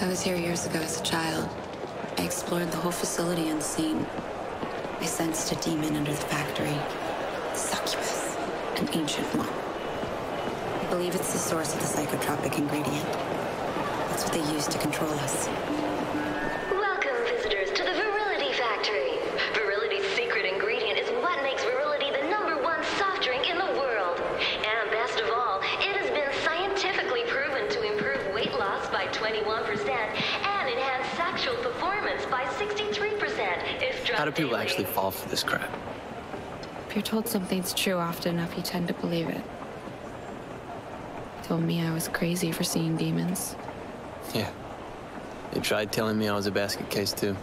I was here years ago as a child. I explored the whole facility unseen. I sensed a demon under the factory. Succubus. An ancient one. I believe it's the source of the psychotropic ingredient. That's what they use to control us. Welcome, visitors, to the Virility Factory. Virility's secret ingredient is what makes Virility the #1 soft drink in the world. And best of all, it has been scientifically proven to improve weight loss by 21% and enhance sexual performance by 63% if drunk. How do people actually fall for this crap? If you're told something's true often enough, you tend to believe it. They told me I was crazy for seeing demons. Yeah. They tried telling me I was a basket case, too.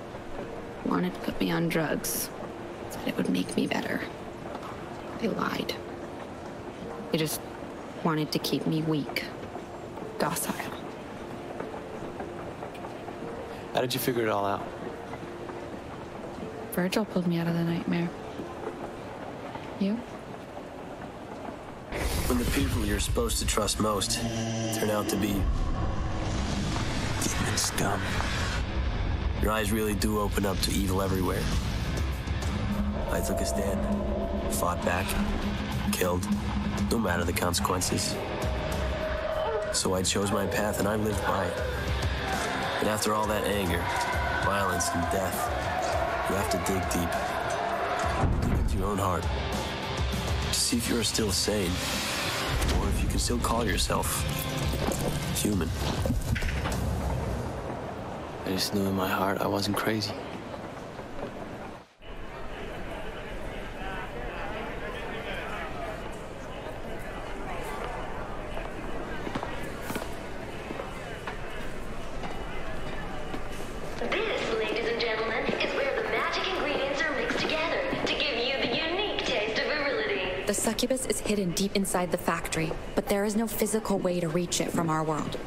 Wanted to put me on drugs. Said it would make me better. They lied. They just wanted to keep me weak. Docile. How did you figure it all out? Vergil pulled me out of the nightmare. You? When the people you're supposed to trust most turn out to be... demon scum. Your eyes really do open up to evil everywhere. I took a stand, fought back, killed, no matter the consequences. So I chose my path and I lived by it. And after all that anger, violence, and death, you have to dig deep. Dig into your own heart. To see if you are still sane, or if you can still call yourself human. I just knew in my heart I wasn't crazy. Succubus is hidden deep inside the factory, but there is no physical way to reach it from our world.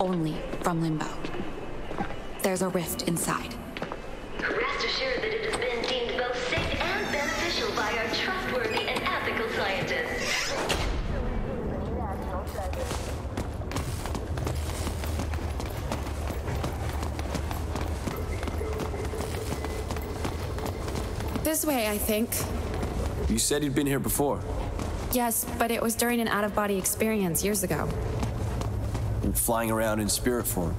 Only from Limbo. There's a rift inside. Rest assured that it has been deemed both safe and beneficial by our trustworthy and ethical scientists. This way, I think. You said you'd been here before. Yes, but it was during an out-of-body experience years ago. And flying around in spirit form.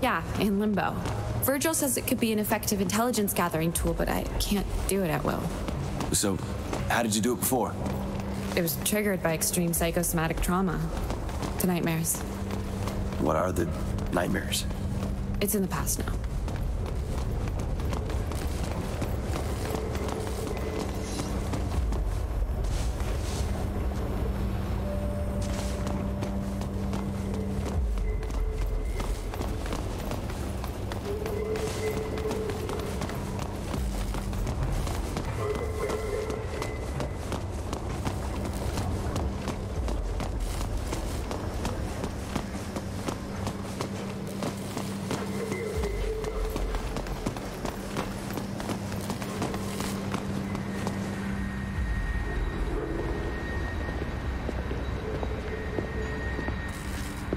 Yeah, in Limbo. Vergil says it could be an effective intelligence gathering tool, but I can't do it at will. So, how did you do it before? It was triggered by extreme psychosomatic trauma. To nightmares. What are the nightmares? It's in the past now.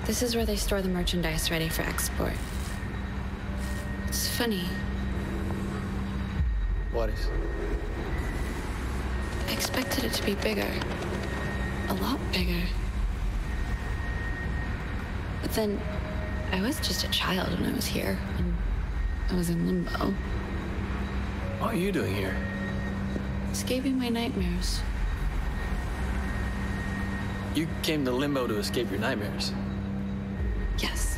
This is where they store the merchandise ready for export. It's funny. What is? I expected it to be bigger. A lot bigger. But then, I was just a child when I was here, and I was in Limbo. What are you doing here? Escaping my nightmares. You came to Limbo to escape your nightmares? Yes.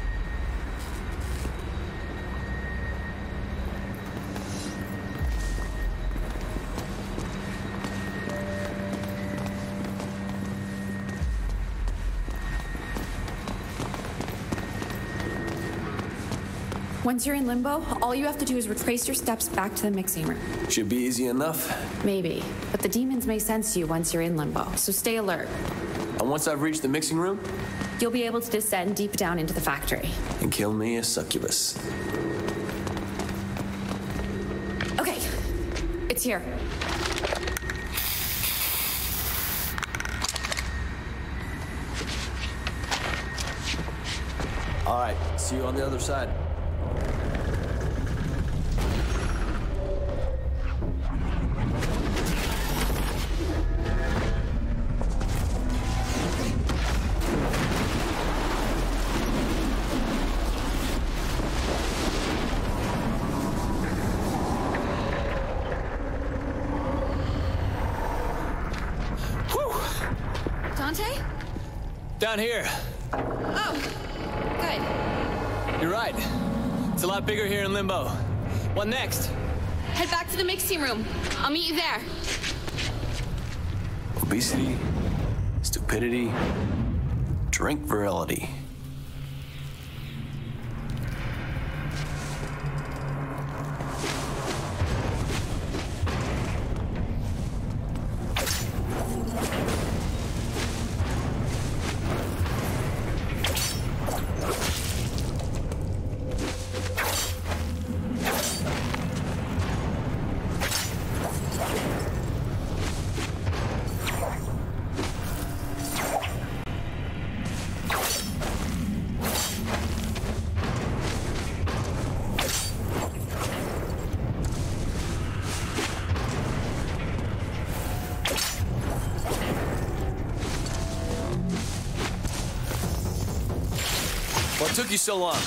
Once you're in Limbo, all you have to do is retrace your steps back to the mixing room. Should be easy enough. Maybe, but the demons may sense you once you're in Limbo, so stay alert. And once I've reached the mixing room? You'll be able to descend deep down into the factory. And kill me a succubus. Okay, it's here. All right, see you on the other side. Down here. Oh, good. You're right. It's a lot bigger here in Limbo. What next? Head back to the mixing room. I'll meet you there. Obesity, stupidity, drink virility. What took you so long?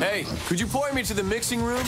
Hey, could you point me to the mixing room?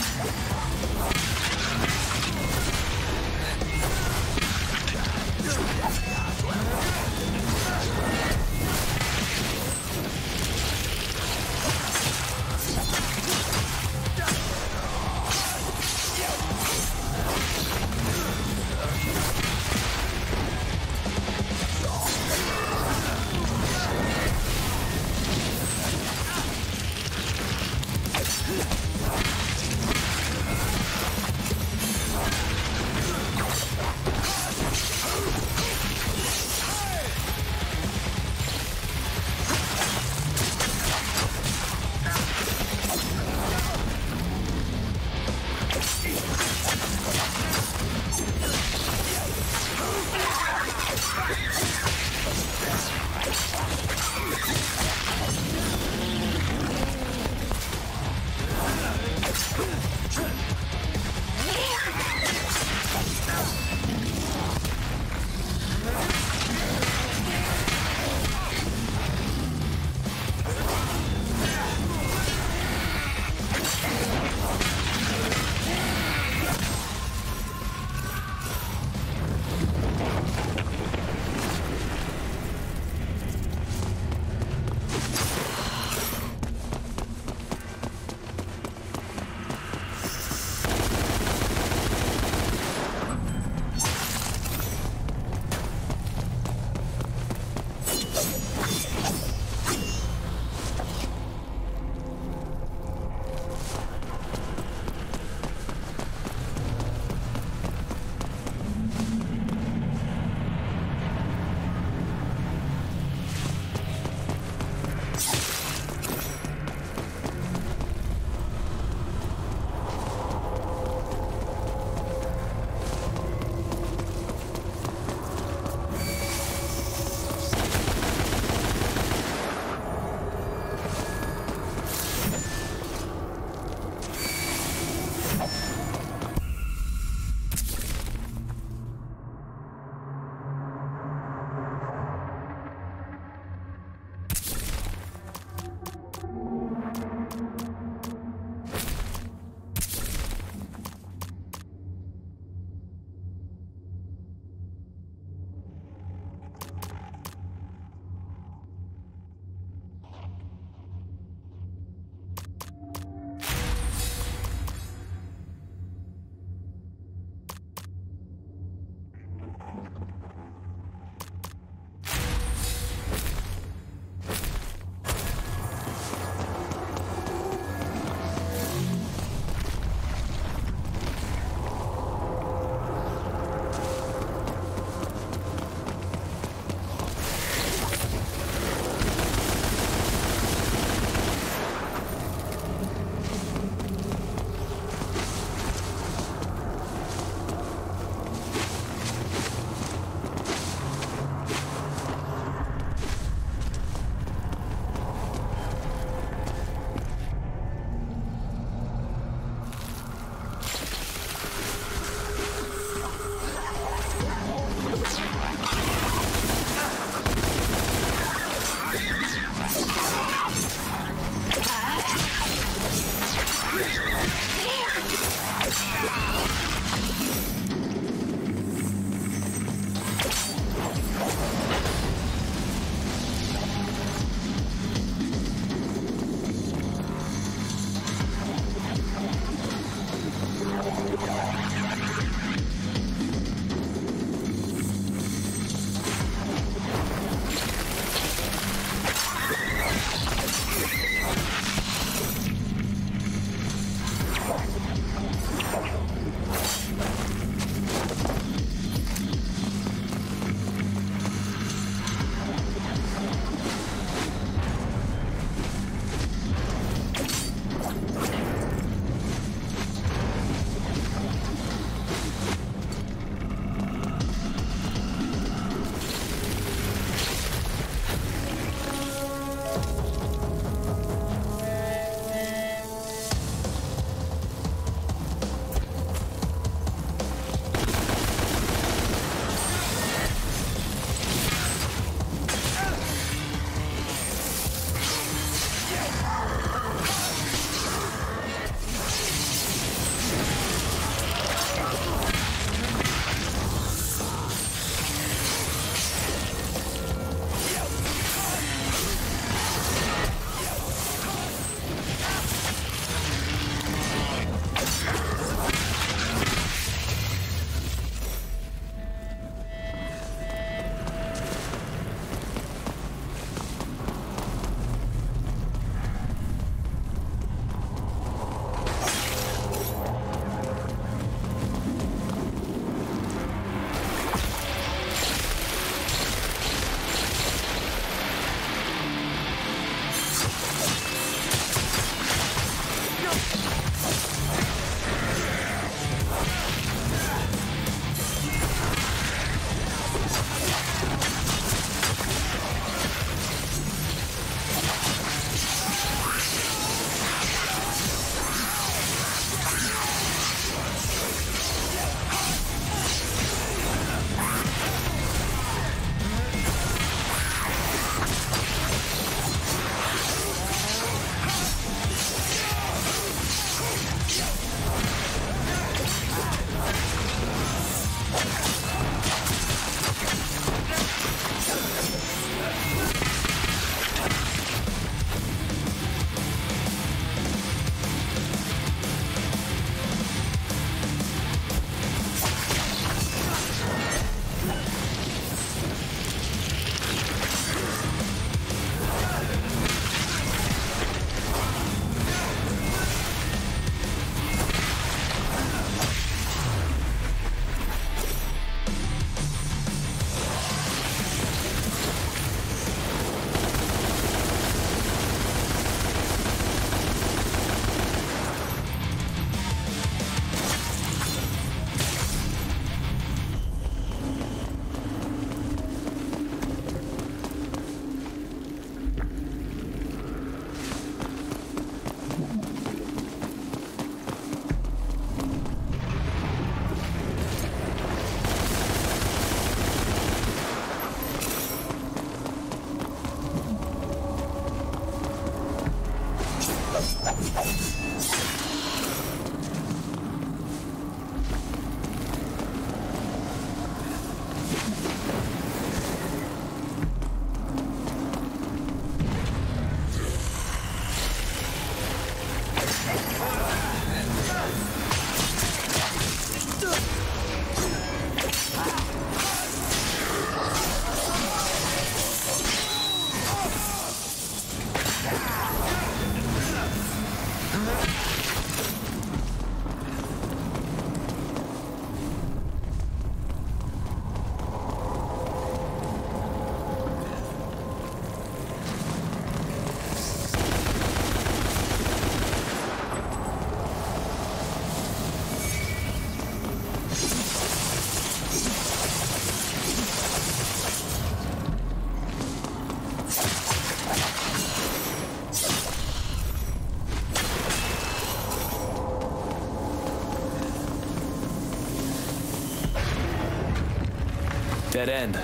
Dead end.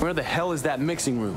Where the hell is that mixing room?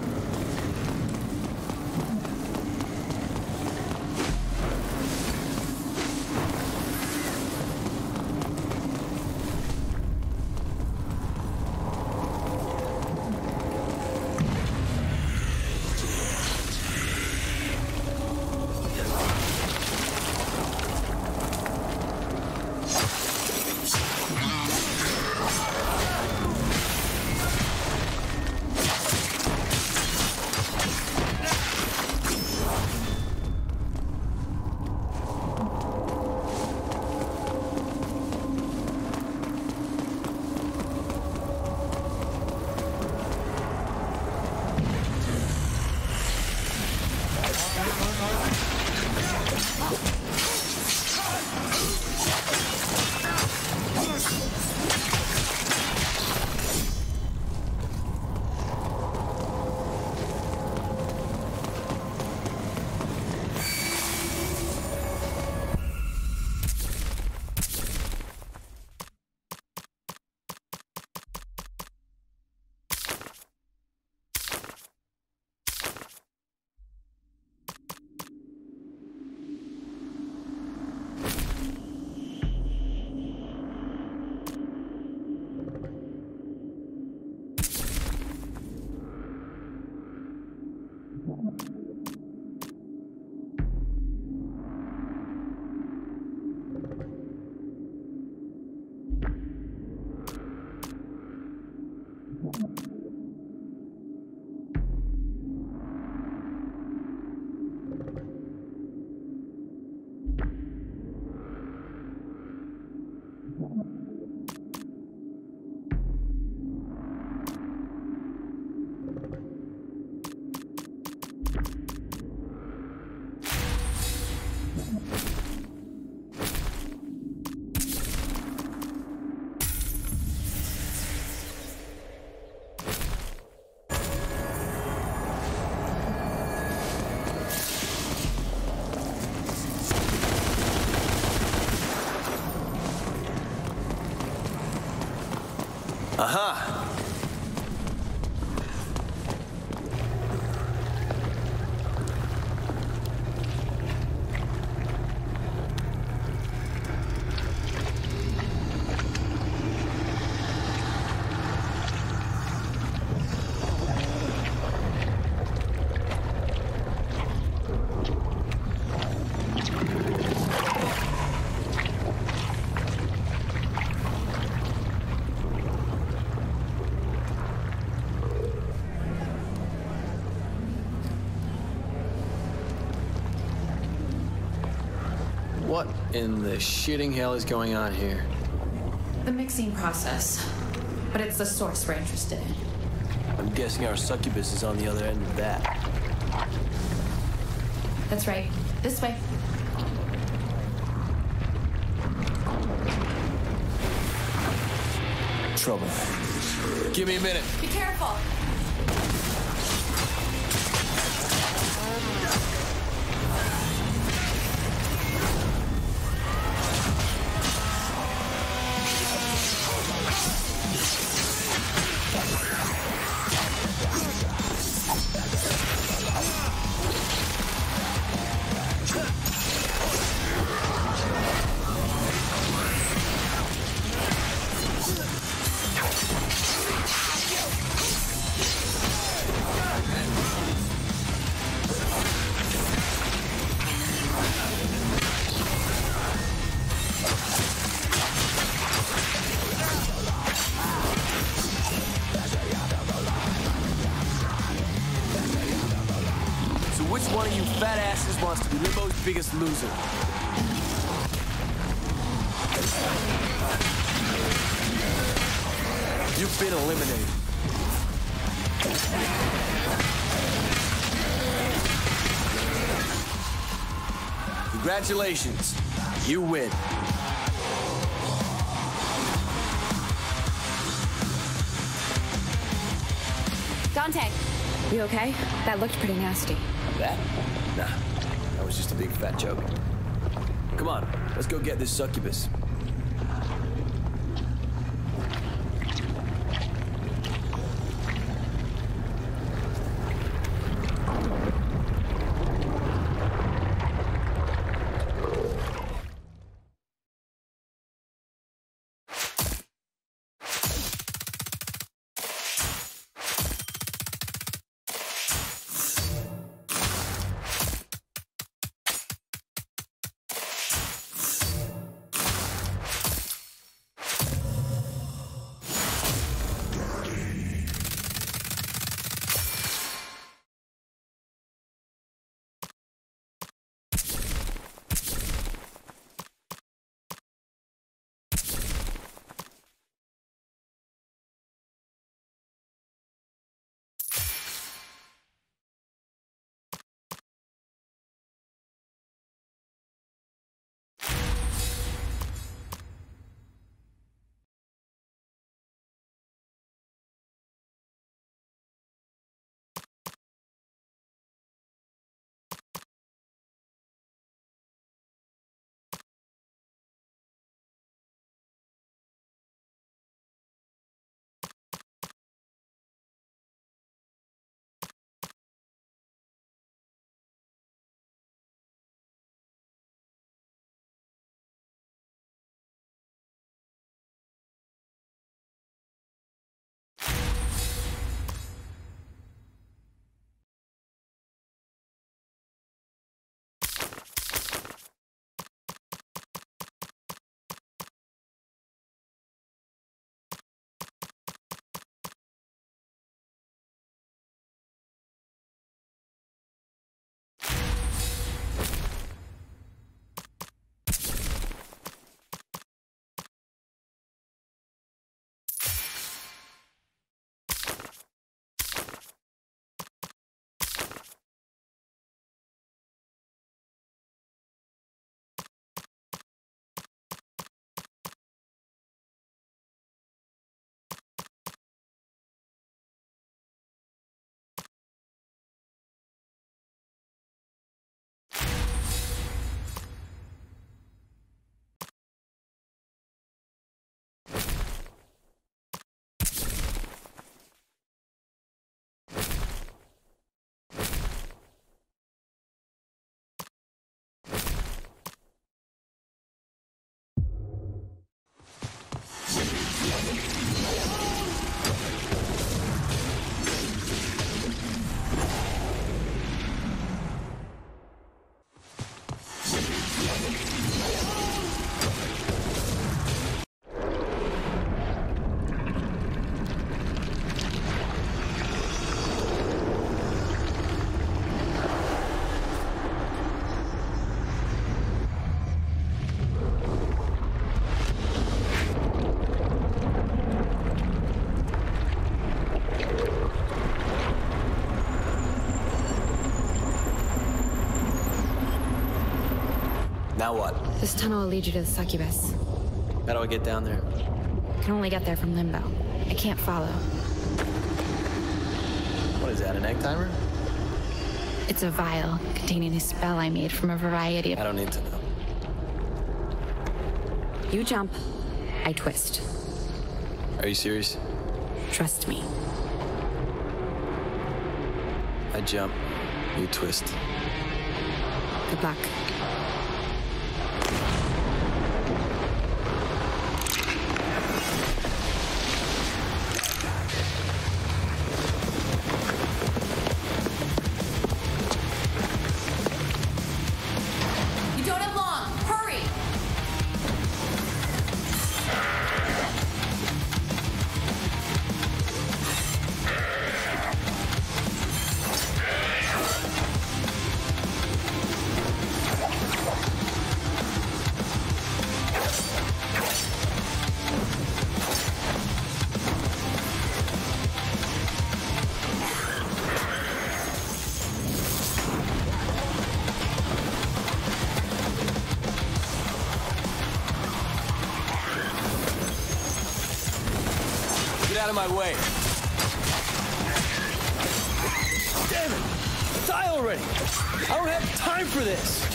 Aha! In the shitting hell is going on here? The mixing process. But it's the source we're interested in. I'm guessing our succubus is on the other end of that. That's right. This way. Trouble. Give me a minute. Be careful. one of you fat asses wants to be Limbo's biggest loser. You've been eliminated. Congratulations, you win. Dante, you okay? That looked pretty nasty. That? Nah, that was just a big fat joke. Come on, let's go get this succubus. Now what? This tunnel will lead you to the succubus. How do I get down there? I can only get there from Limbo. I can't follow. What is that, an egg timer? It's a vial containing a spell I made from a variety of... I don't need to know. You jump, I twist. Are you serious? Trust me. I jump, you twist. Good luck. Get out of my way. Damn it! Die already! I don't have time for this!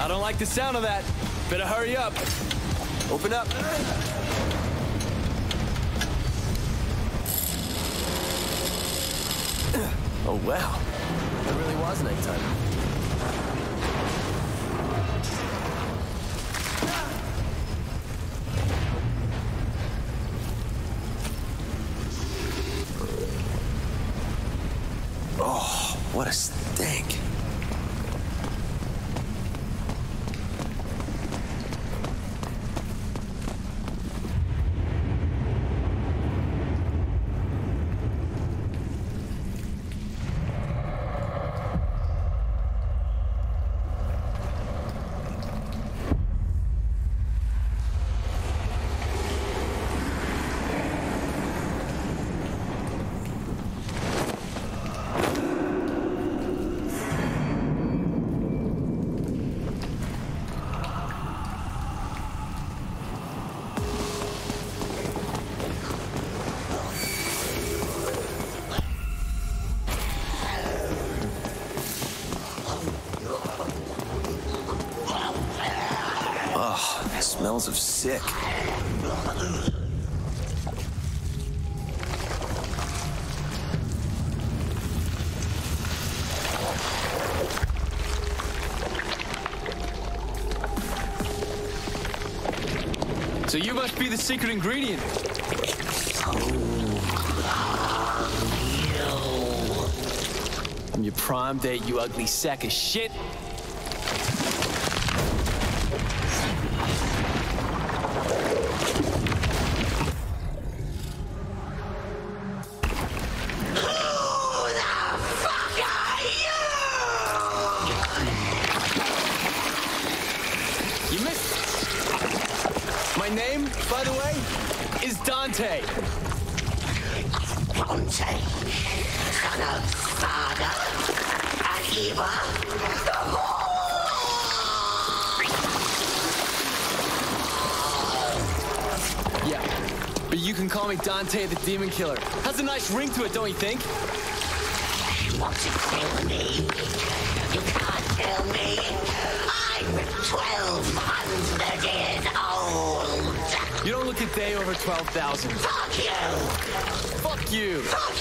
I don't like the sound of that. Better hurry up. Open up. Oh, wow. That really was nighttime. Oh, what a stink. Smells of sick. So you must be the secret ingredient. Oh. On your prime date, you ugly sack of shit. My name, by the way, is Dante. Dante, son of Sparda and Eva, the Whore! Yeah, but you can call me Dante the Demon Killer. Has a nice ring to it, don't you think? You want to kill me? You can't kill me. I'm 1,200 years old. You don't look a day over 12,000. Fuck you! Fuck you! Fuck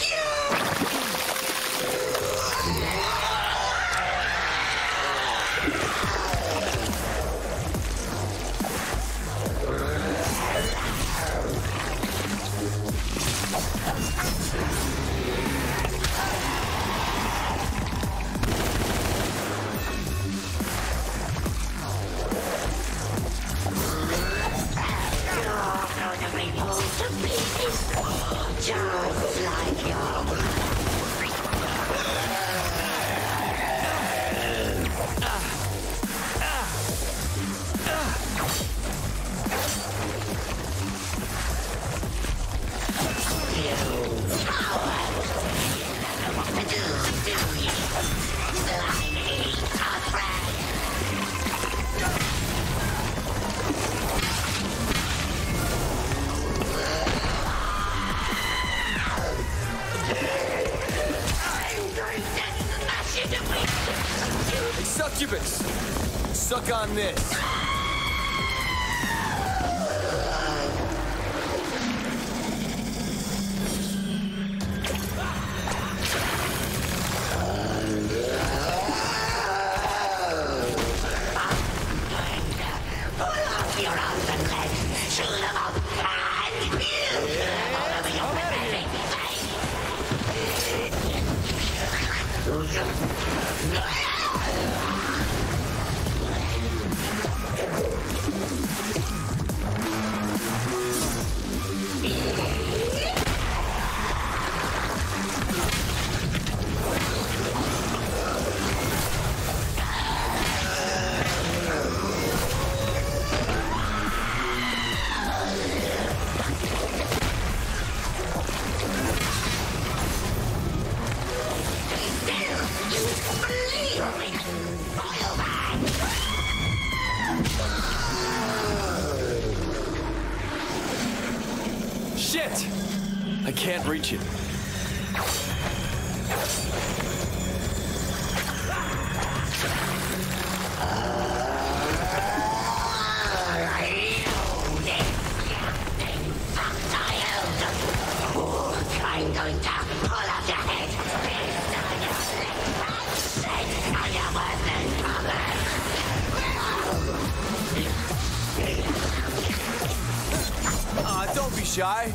Succubus, suck on this. Shit! I can't reach it. Don't be shy.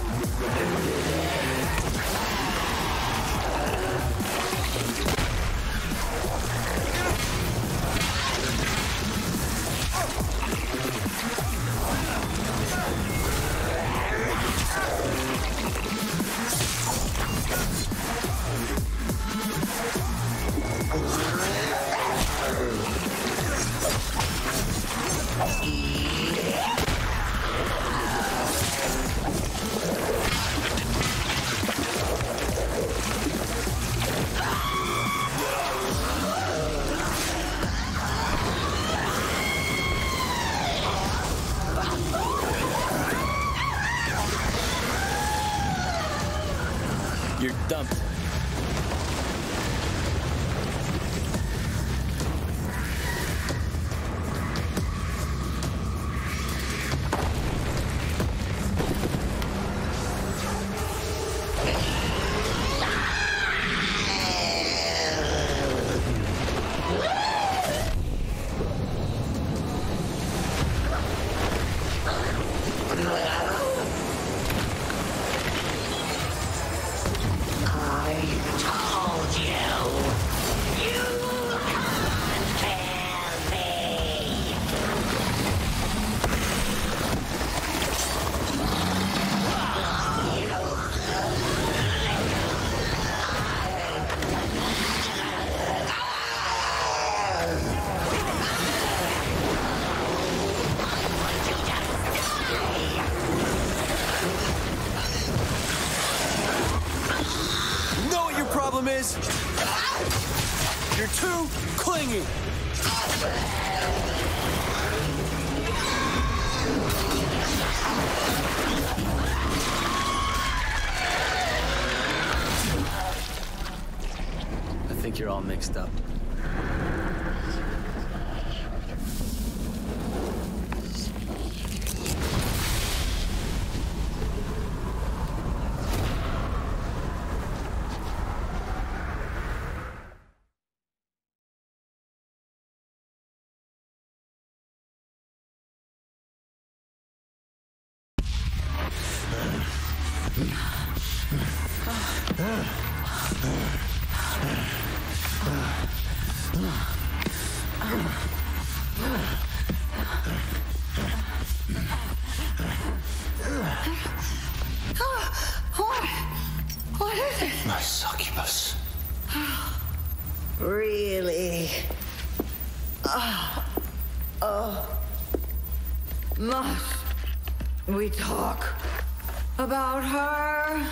What is it? My succubus. Really? Must we talk about her?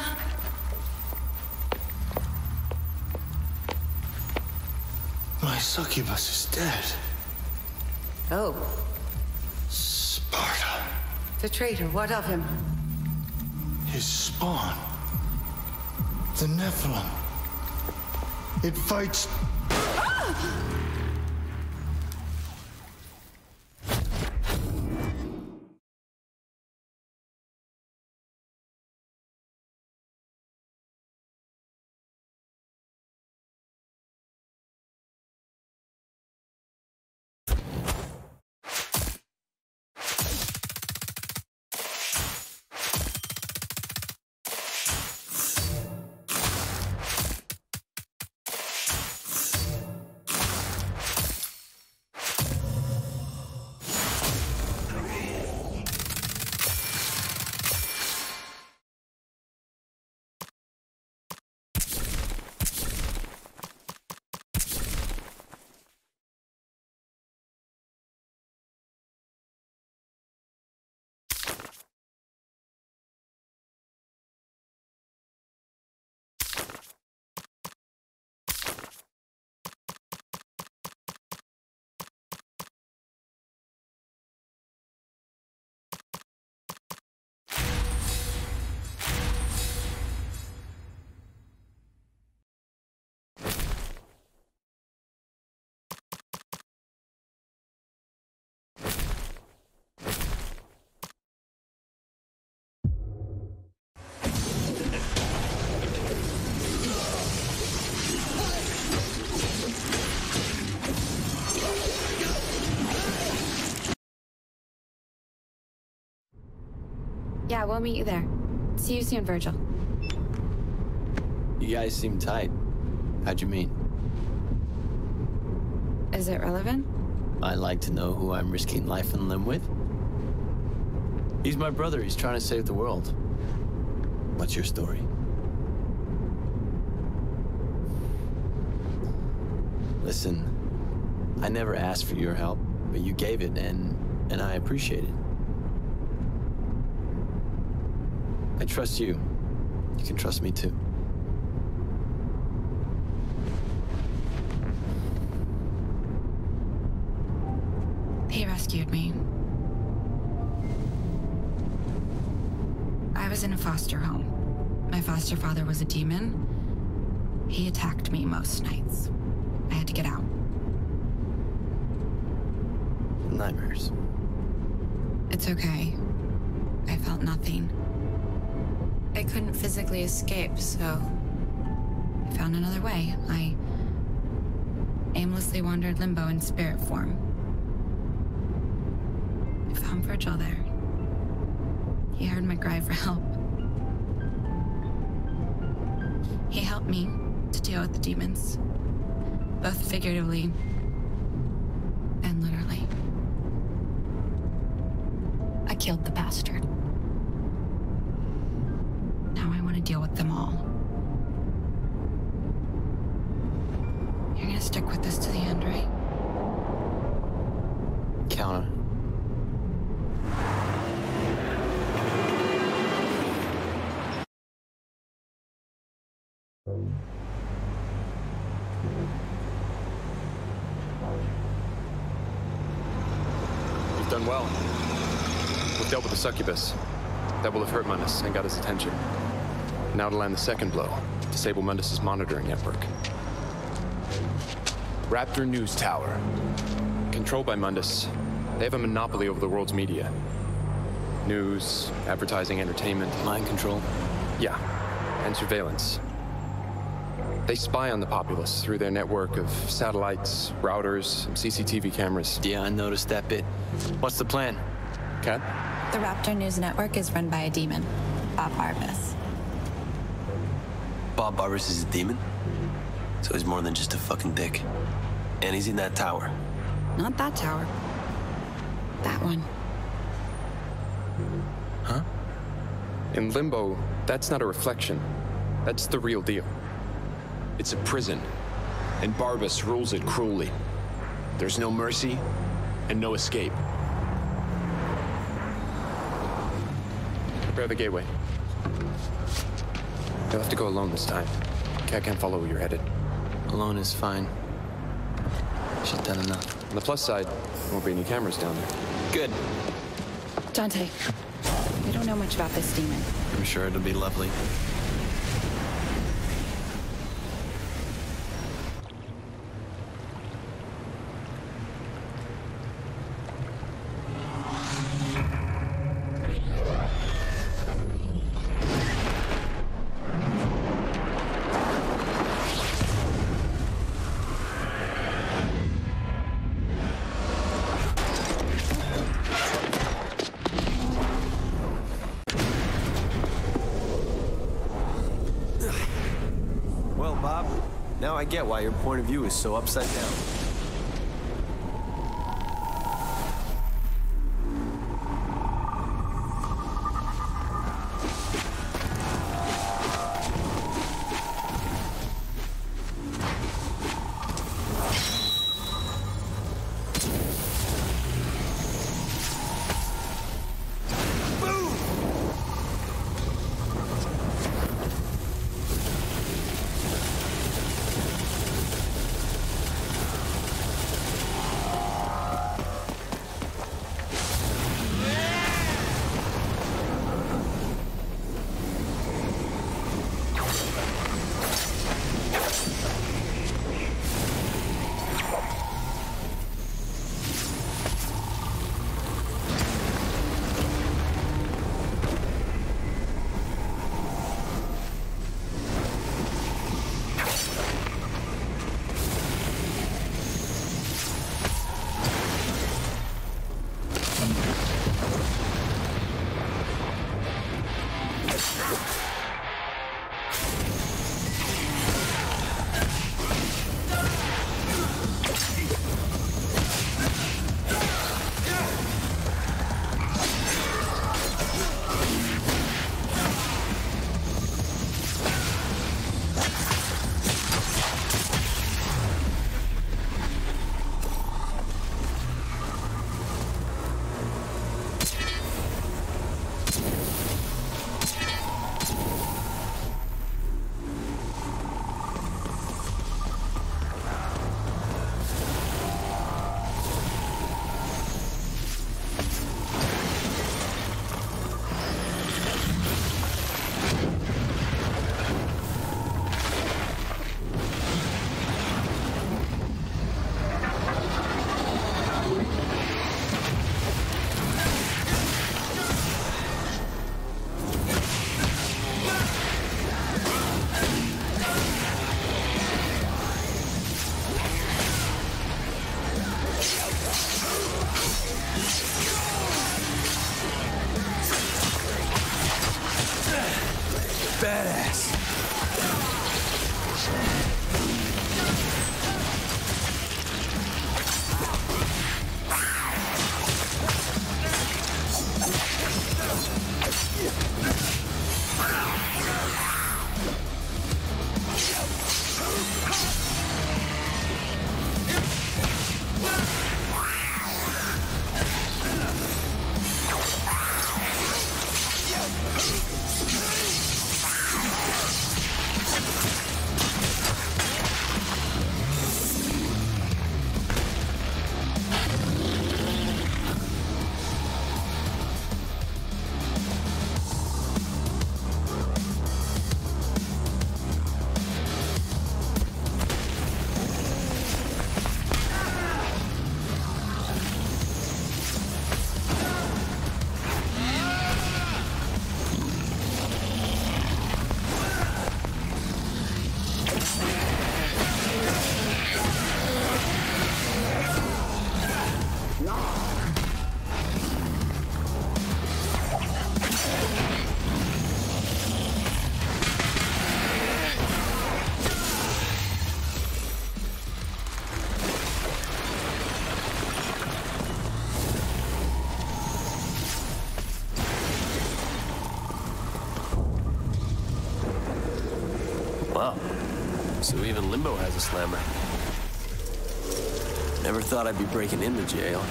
My succubus is dead. Oh. Sparda. The traitor, what of him? His spawn. The Nephilim. It fights... Ah! Yeah, we'll meet you there. See you soon, Vergil. You guys seem tight. How'd you meet? Is it relevant? I'd like to know who I'm risking life and limb with. He's my brother. He's trying to save the world. What's your story? Listen, I never asked for your help, but you gave it, and I appreciate it. I trust you. You can trust me too. He rescued me. I was in a foster home. My foster father was a demon. He attacked me most nights. I had to get out. Nightmares. It's okay. I felt nothing. I couldn't physically escape, so I found another way. I aimlessly wandered limbo in spirit form. I found Virgil there. He heard my cry for help. He helped me to deal with the demons, both figuratively and literally. I killed the bastard. Now I want to deal with them all. You're gonna stick with this to the end, right? Count on it. You've done well. We've dealt with the succubus. That will have hurt Mundus and got his attention. Now to land the second blow, disable Mundus' monitoring network. Raptor News Tower. Controlled by Mundus, they have a monopoly over the world's media. News, advertising, entertainment. Mind control? Yeah, and surveillance. They spy on the populace through their network of satellites, routers, and CCTV cameras. Yeah, I noticed that bit. What's the plan? Kat? The Raptor News Network is run by a demon, Bob Barbas. Bob Barbas is a demon? So he's more than just a fucking dick. And he's in that tower. Not that tower. That one. Huh? In limbo, that's not a reflection. That's the real deal. It's a prison, and Barbas rules it cruelly. There's no mercy and no escape. Prepare the gateway. You'll have to go alone this time. I can't follow where you're headed. Alone is fine. She's done enough. On the plus side, there won't be any cameras down there. Good. Dante, we don't know much about this demon. I'm sure it'll be lovely. I get why your point of view is so upside down. badass. So even Limbo has a slammer. Never thought I'd be breaking into jail.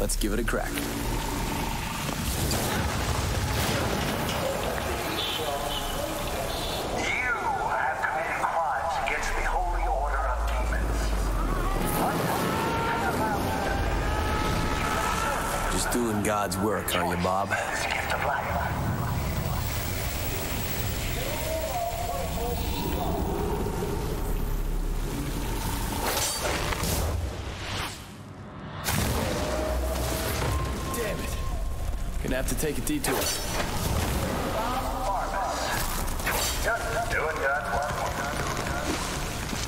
Let's give it a crack. Just doing God's work, are you, Bob? Have to take a detour. Just doing God's work.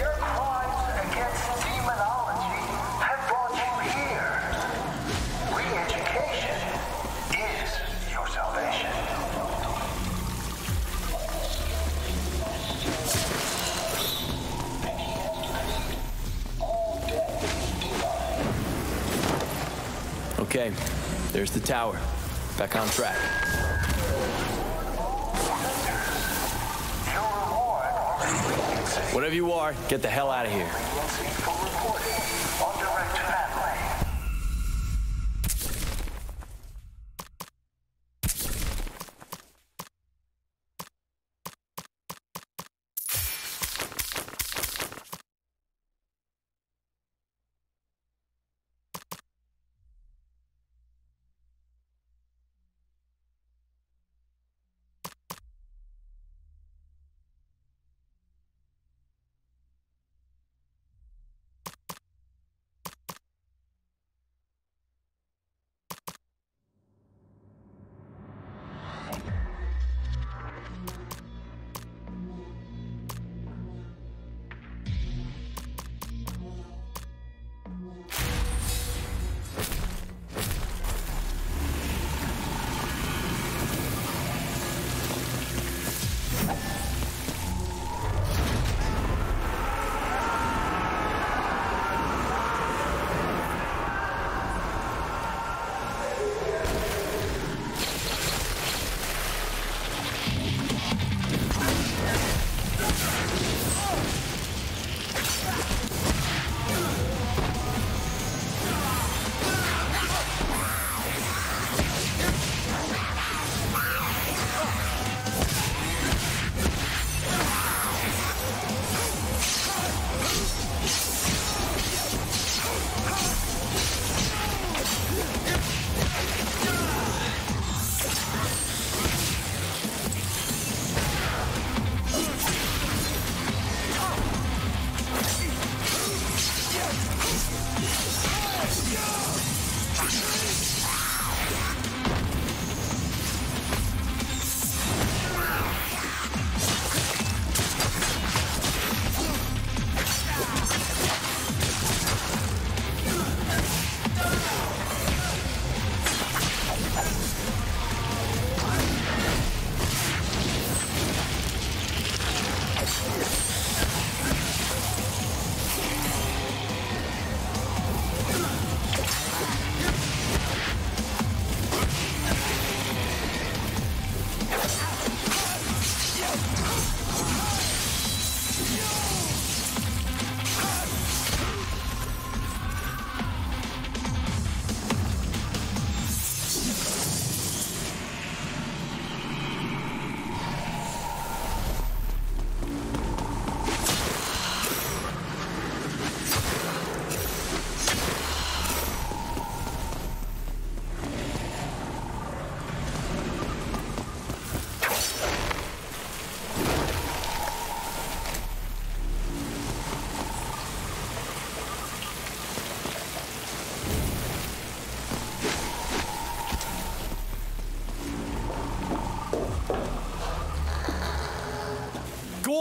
Your crimes against demonology have brought you here. Re-education is your salvation. Okay, there's the tower. Back on track. Whatever you are, get the hell out of here.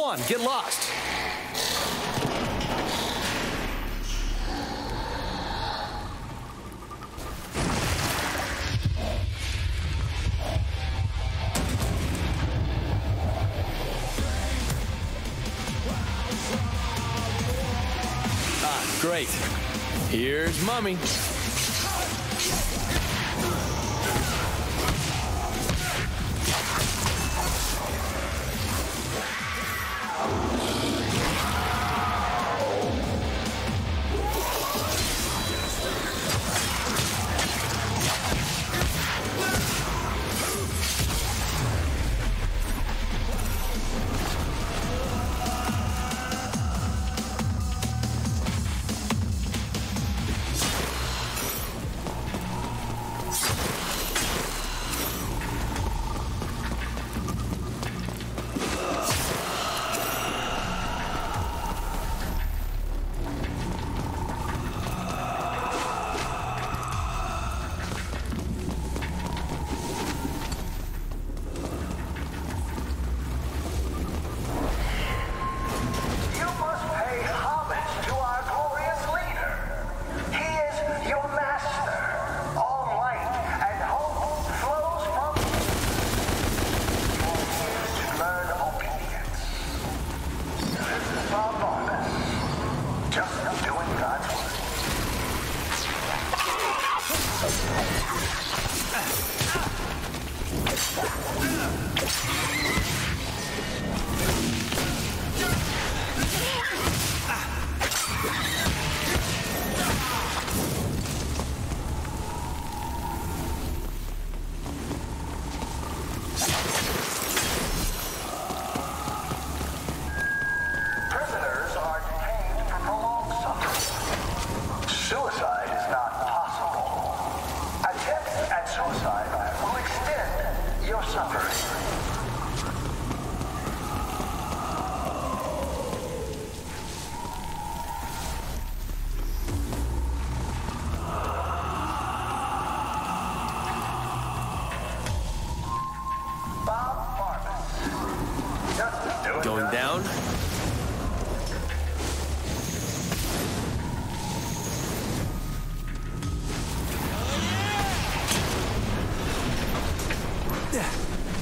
on, get lost. Ah, great. Here's Mummy.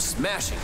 Smashing.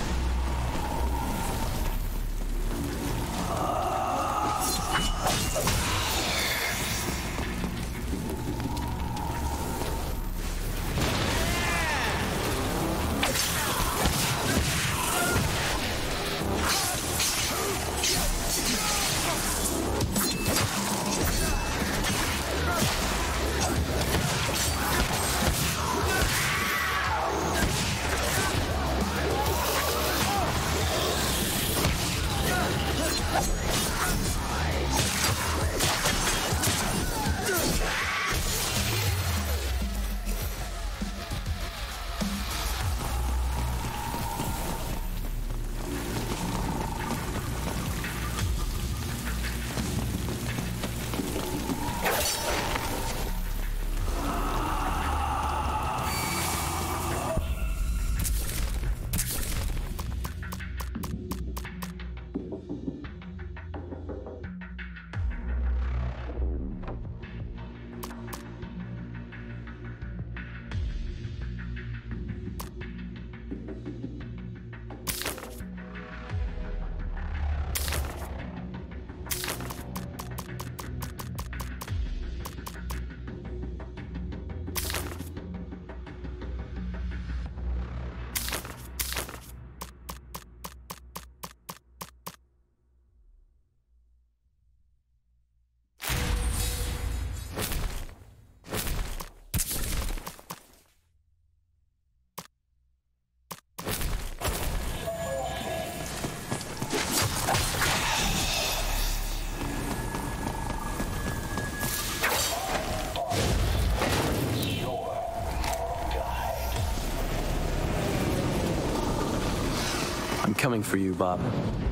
Coming for you, Bob. Whoa!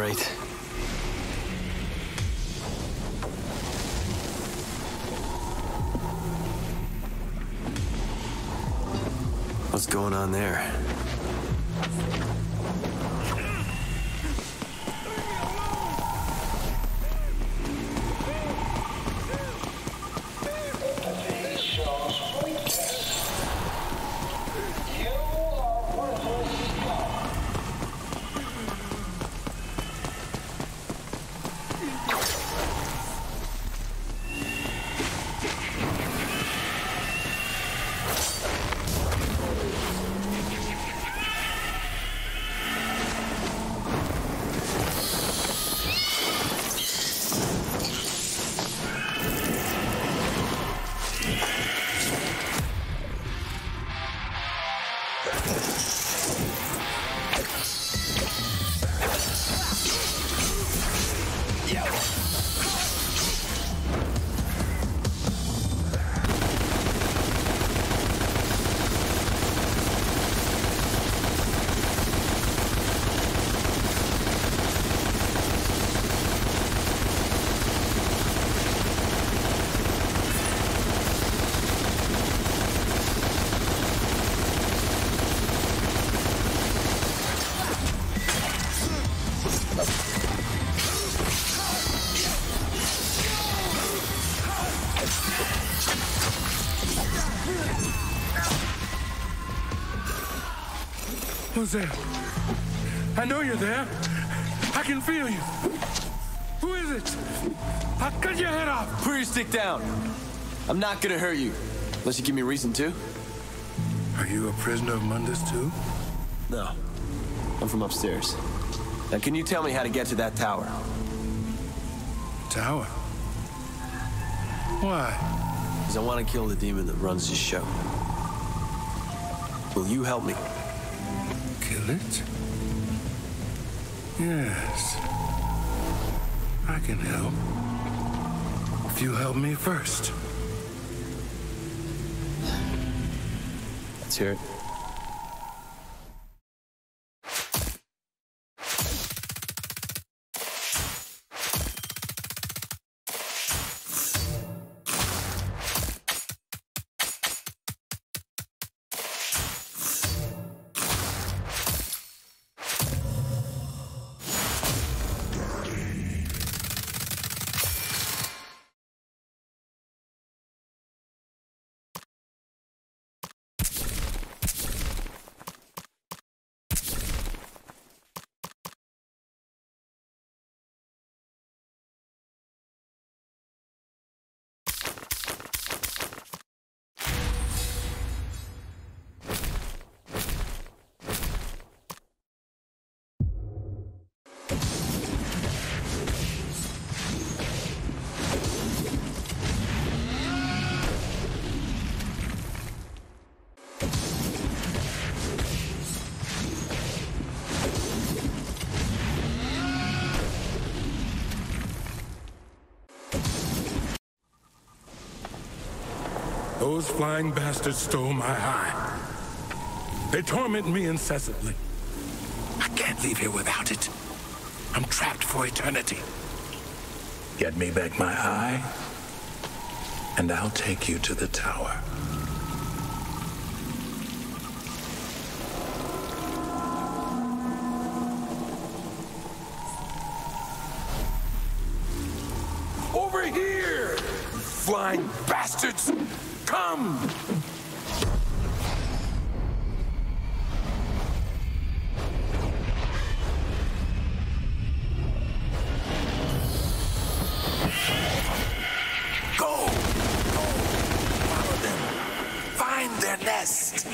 right. What's going on there? Jose, I know you're there. I can feel you. Who is it? I'll cut your head off. Put your stick down. I'm not gonna hurt you. Unless you give me a reason to. Are you a prisoner of Mundus too? No. I'm from upstairs. Now can you tell me how to get to that tower? Tower? Why? Because I want to kill the demon that runs this show. Will you help me? It? Yes, I can help. If you help me first. Let's hear it. Those flying bastards stole my eye. They torment me incessantly. I can't leave here without it. I'm trapped for eternity. Get me back my eye, and I'll take you to the tower. Over here, flying bastards! Come! Go! Follow them. Find their nest.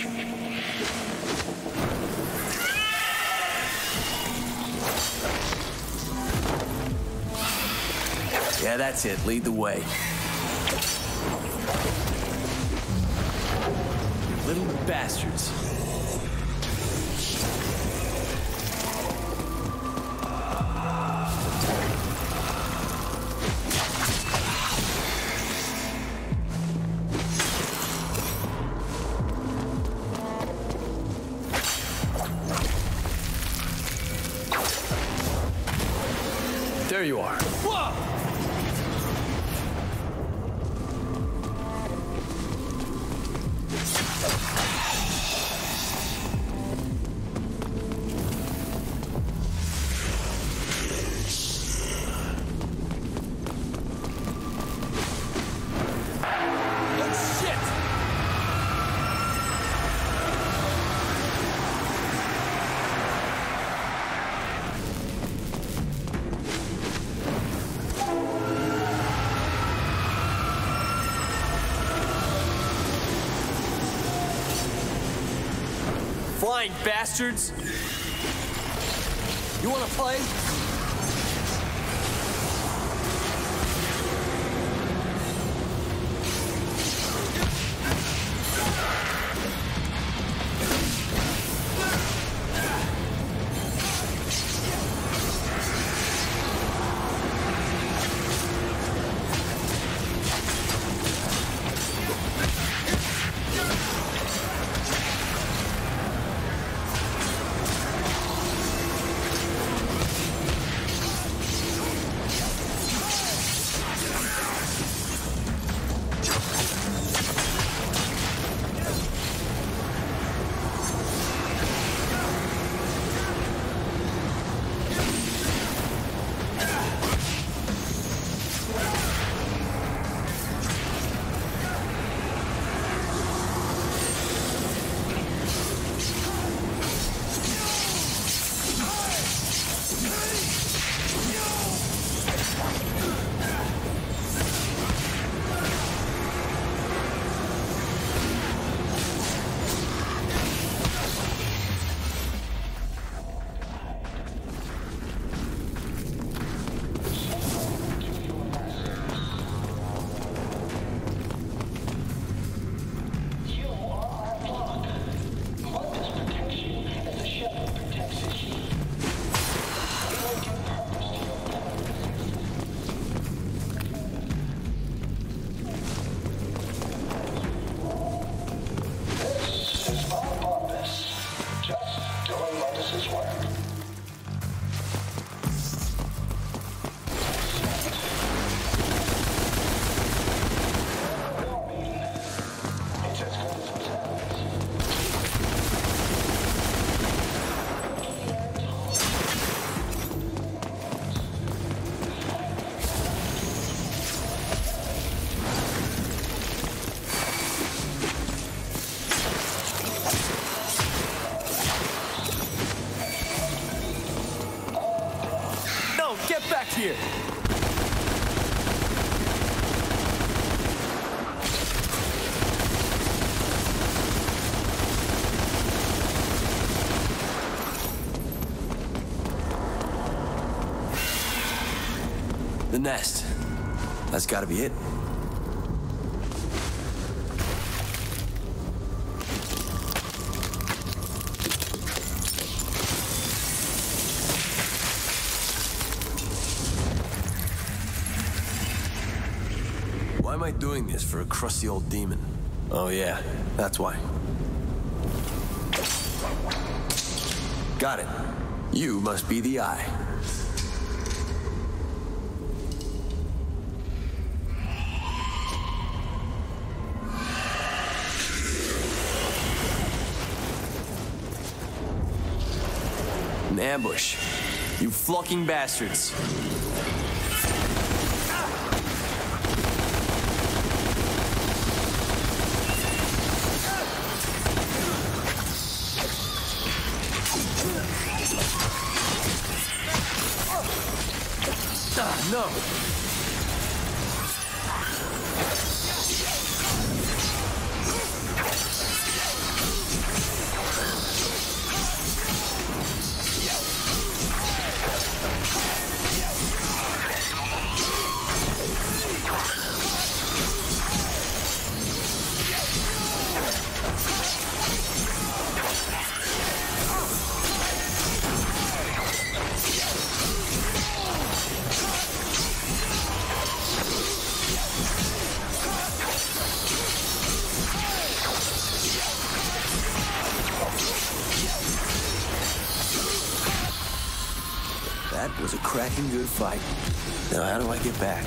Yeah, that's it. Lead the way. Little bastards. There you are. Whoa! Bastards! You wanna play? The nest. That's gotta be it. Why am I doing this for a crusty old demon? Oh yeah, that's why. Got it. You must be the Eye. An ambush. You fucking bastards. No! cracking good fight. Now, how do I get back?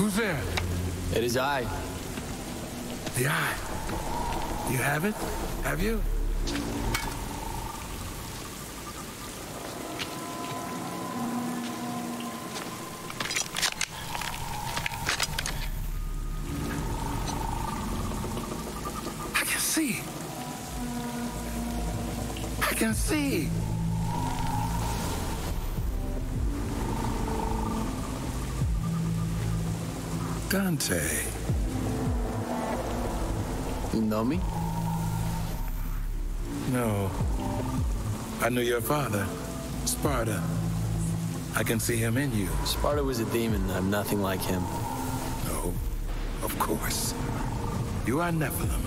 Who's there? It is I. The eye. You have it? Have you? I can see. I can see. Dante. You know me? No. I knew your father, Sparda. I can see him in you. Sparda was a demon. I'm nothing like him. No, of course. You are Nephilim.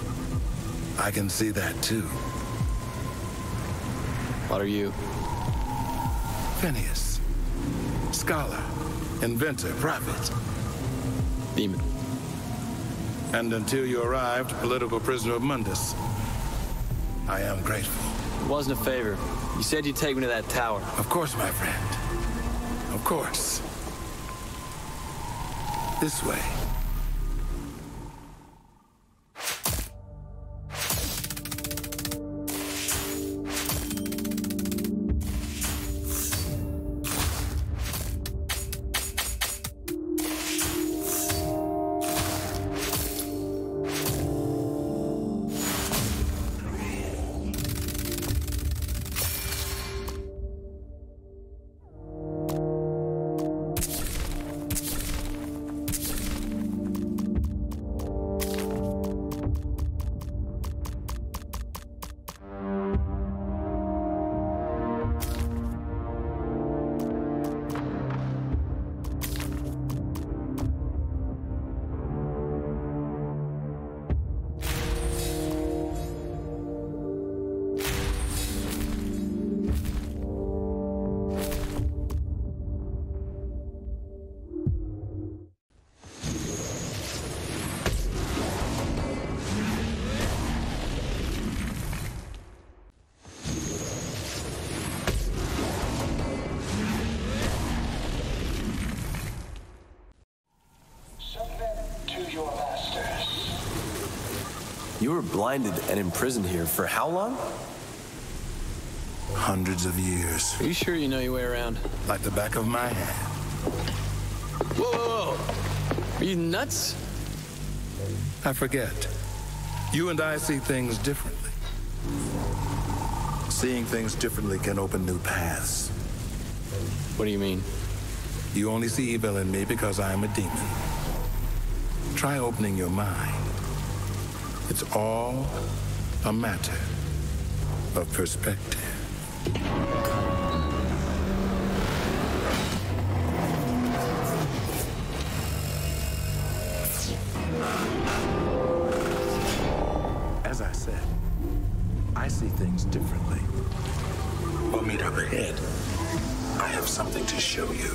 I can see that too. What are you? Phineas. Scholar, inventor, prophet. Demon. And until you arrived, political prisoner of Mundus. I am grateful. It wasn't a favor. You said you'd take me to that tower. Of course, my friend. Of course. This way. You were blinded and imprisoned here for how long? Hundreds of years. Are you sure you know your way around? Like the back of my hand. Whoa, whoa! Are you nuts? I forget. You and I see things differently. Seeing things differently can open new paths. What do you mean? You only see evil in me because I am a demon. Try opening your mind. It's all a matter of perspective. As I said, I see things differently. We'll meet up ahead. I have something to show you.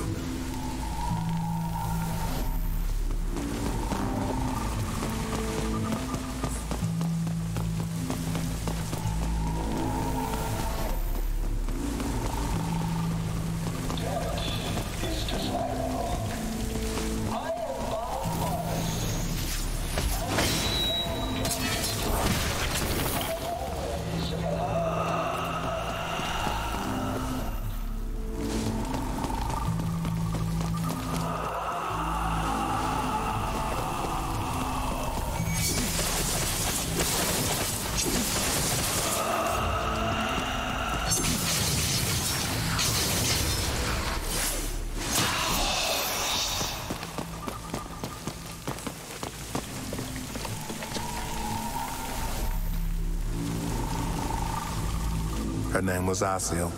Her name was Aziel,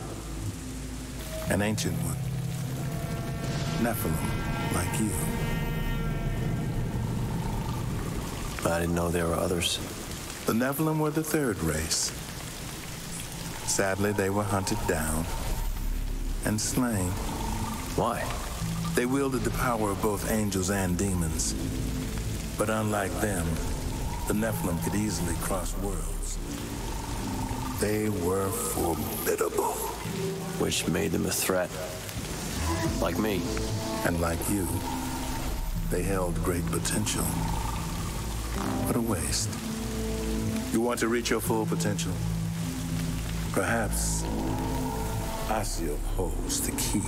an ancient one, Nephilim, like you. I didn't know there were others. The Nephilim were the third race. Sadly, they were hunted down and slain. Why? They wielded the power of both angels and demons. But unlike them, the Nephilim could easily cross worlds. They were formidable. Which made them a threat. Like me. And like you. They held great potential. What a waste. You want to reach your full potential? Perhaps Aziel holds the key.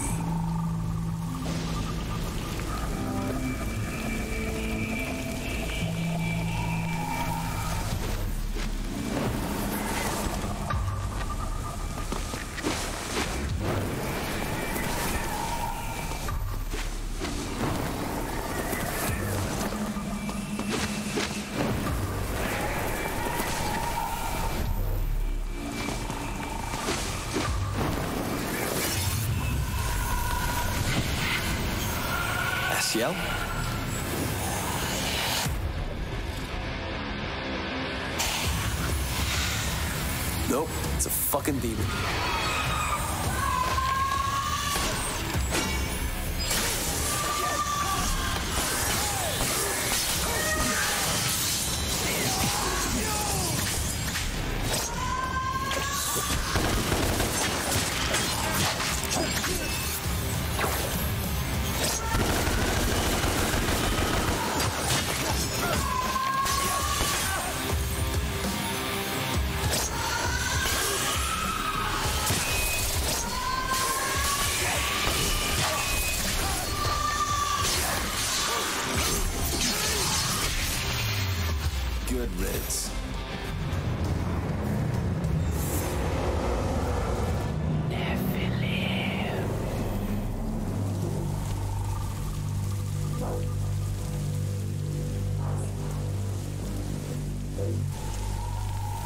Nope, it's a fucking demon.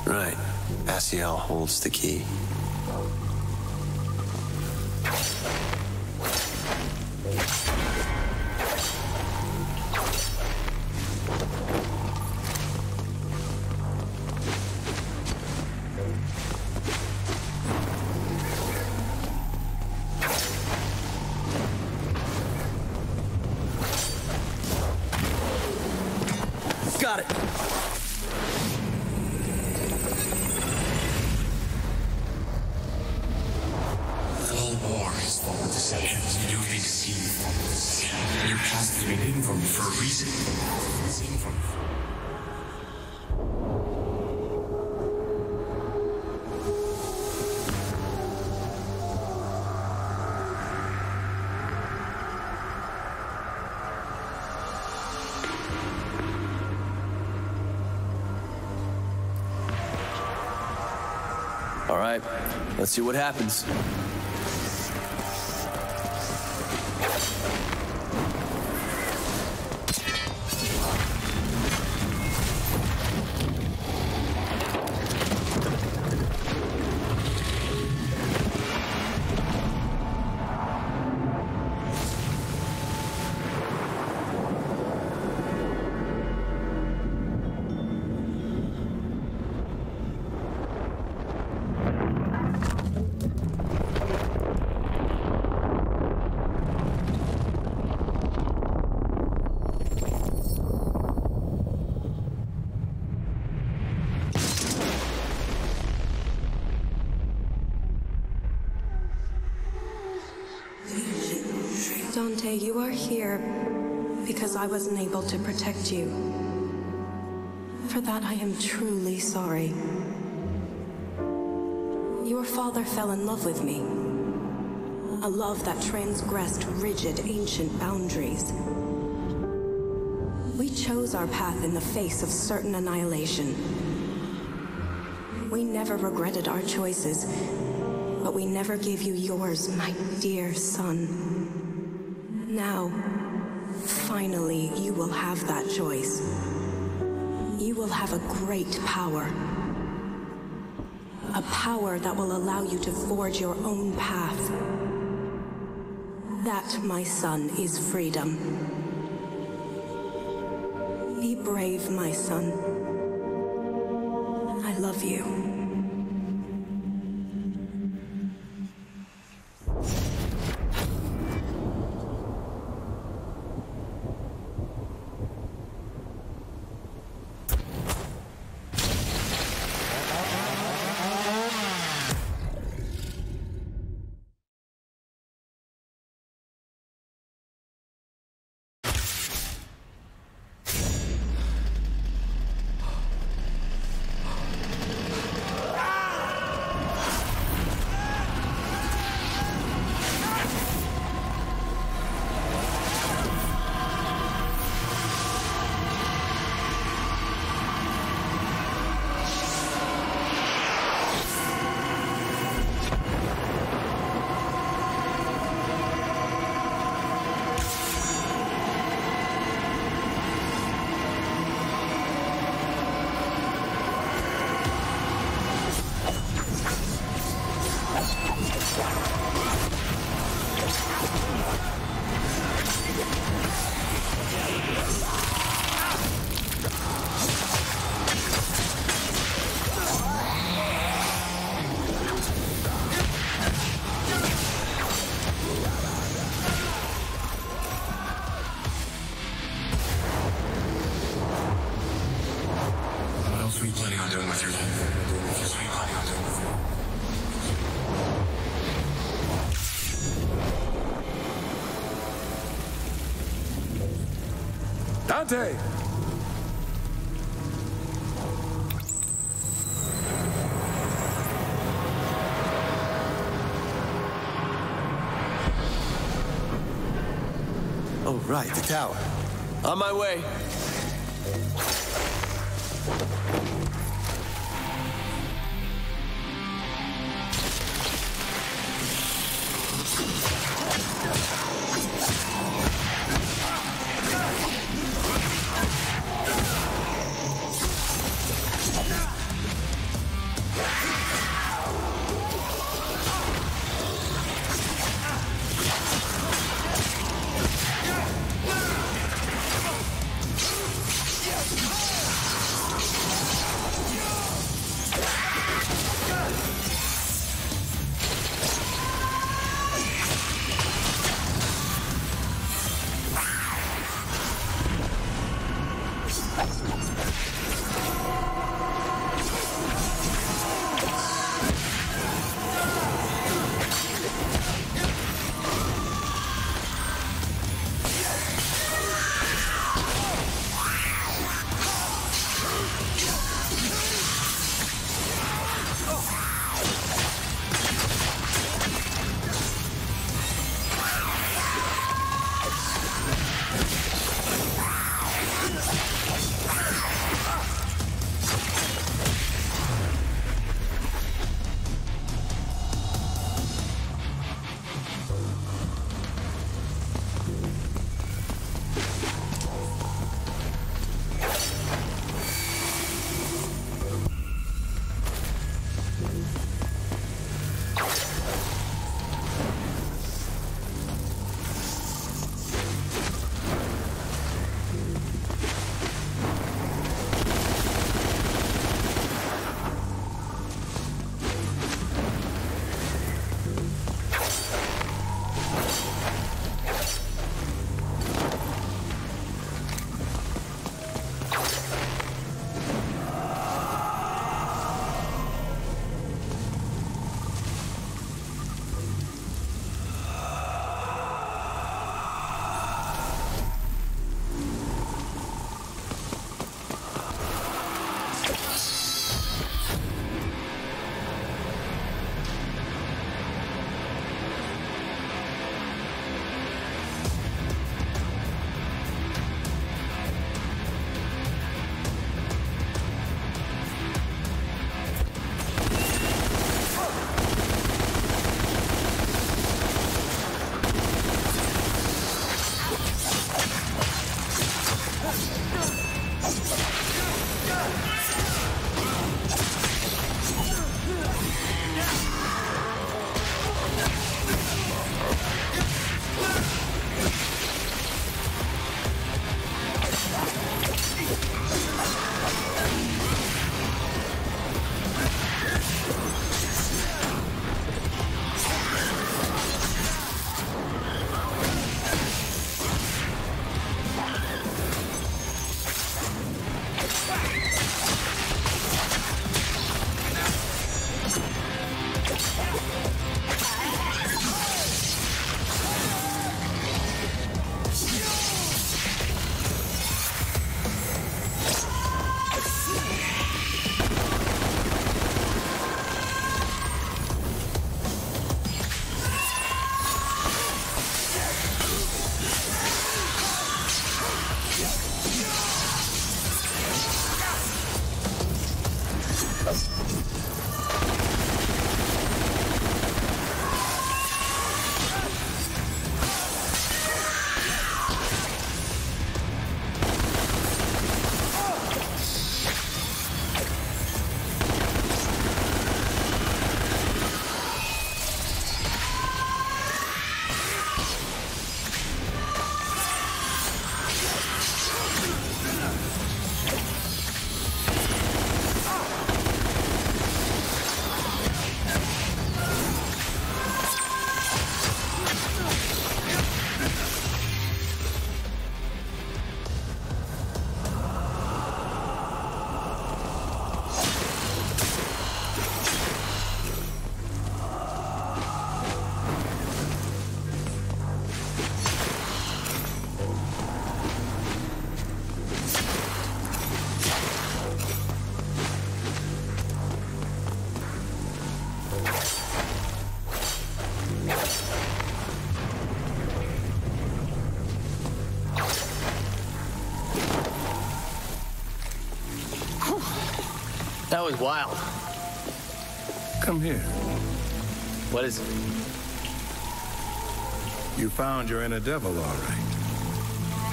Right. Aziel holds the key. Got it! All right, let's see what happens. Dante, you are here because I wasn't able to protect you. For that, I am truly sorry. Your father fell in love with me. A love that transgressed rigid, ancient boundaries. We chose our path in the face of certain annihilation. We never regretted our choices, but we never gave you yours, my dear son. Now, finally, you will have that choice. You will have a great power. A power that will allow you to forge your own path. That, my son, is freedom. Be brave, my son. I love you. Dante! Oh, right, the tower. On my way. That was wild. Come here. What is it? You found your inner devil, all right.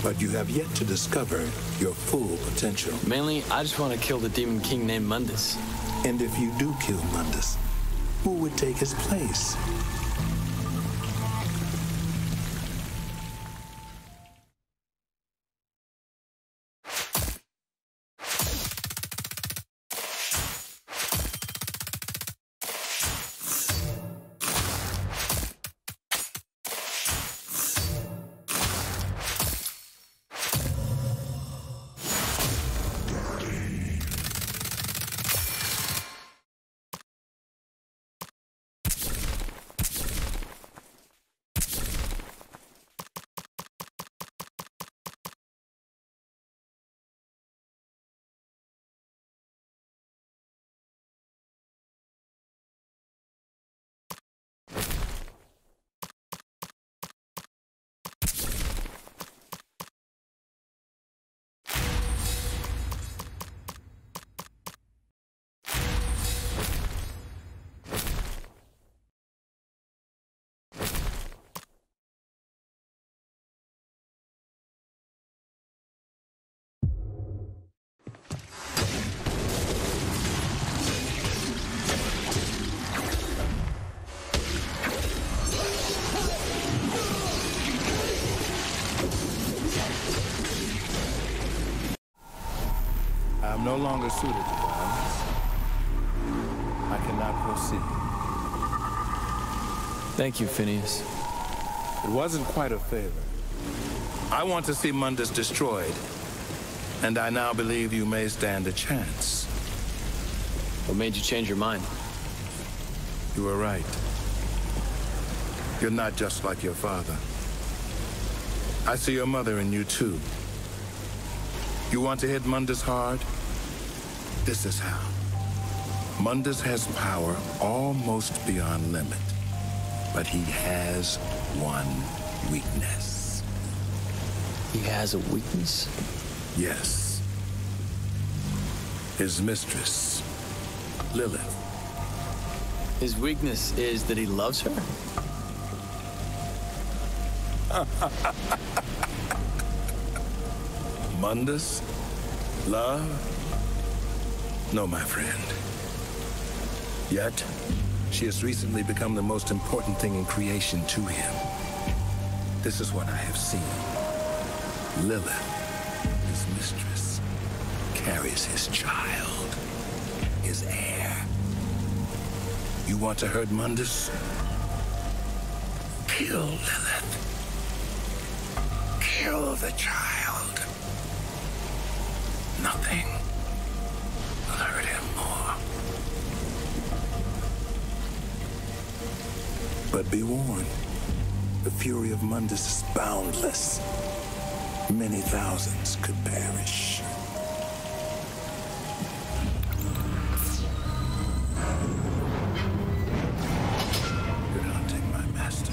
But you have yet to discover your full potential. Mainly, I just want to kill the demon king named Mundus. And if you do kill Mundus, who would take his place? No longer suited to violence. I cannot proceed. Thank you, Phineas. It wasn't quite a favor. I want to see Mundus destroyed, and I now believe you may stand a chance. What made you change your mind? You were right. You're not just like your father. I see your mother in you, too. You want to hit Mundus hard? This is how. Mundus has power almost beyond limit, but he has one weakness. He has a weakness? Yes. His mistress, Lilith. His weakness is that he loves her? Mundus? Love? No, my friend. Yet, she has recently become the most important thing in creation to him. This is what I have seen. Lilith, his mistress, carries his child, his heir. You want to hurt Mundus? Kill Lilith. Kill the child. Nothing. But be warned, the fury of Mundus is boundless. Many thousands could perish. You're hunting my master.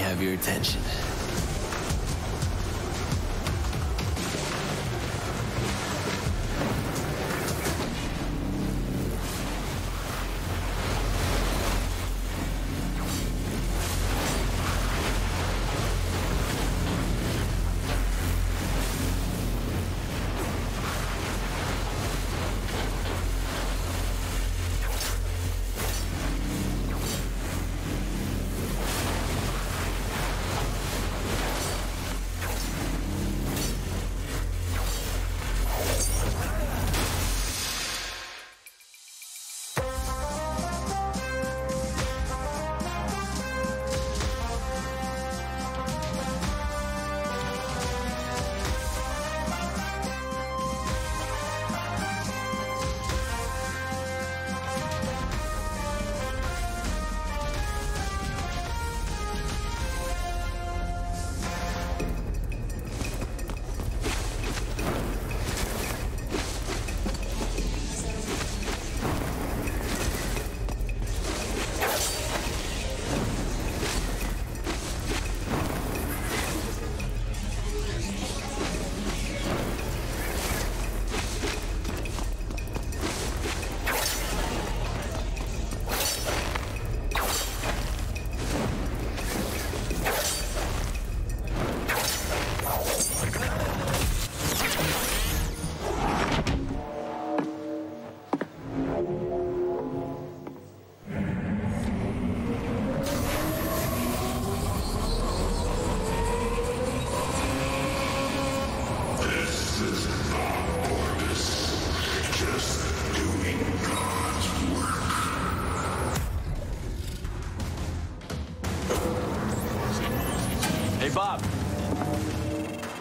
Have your attention.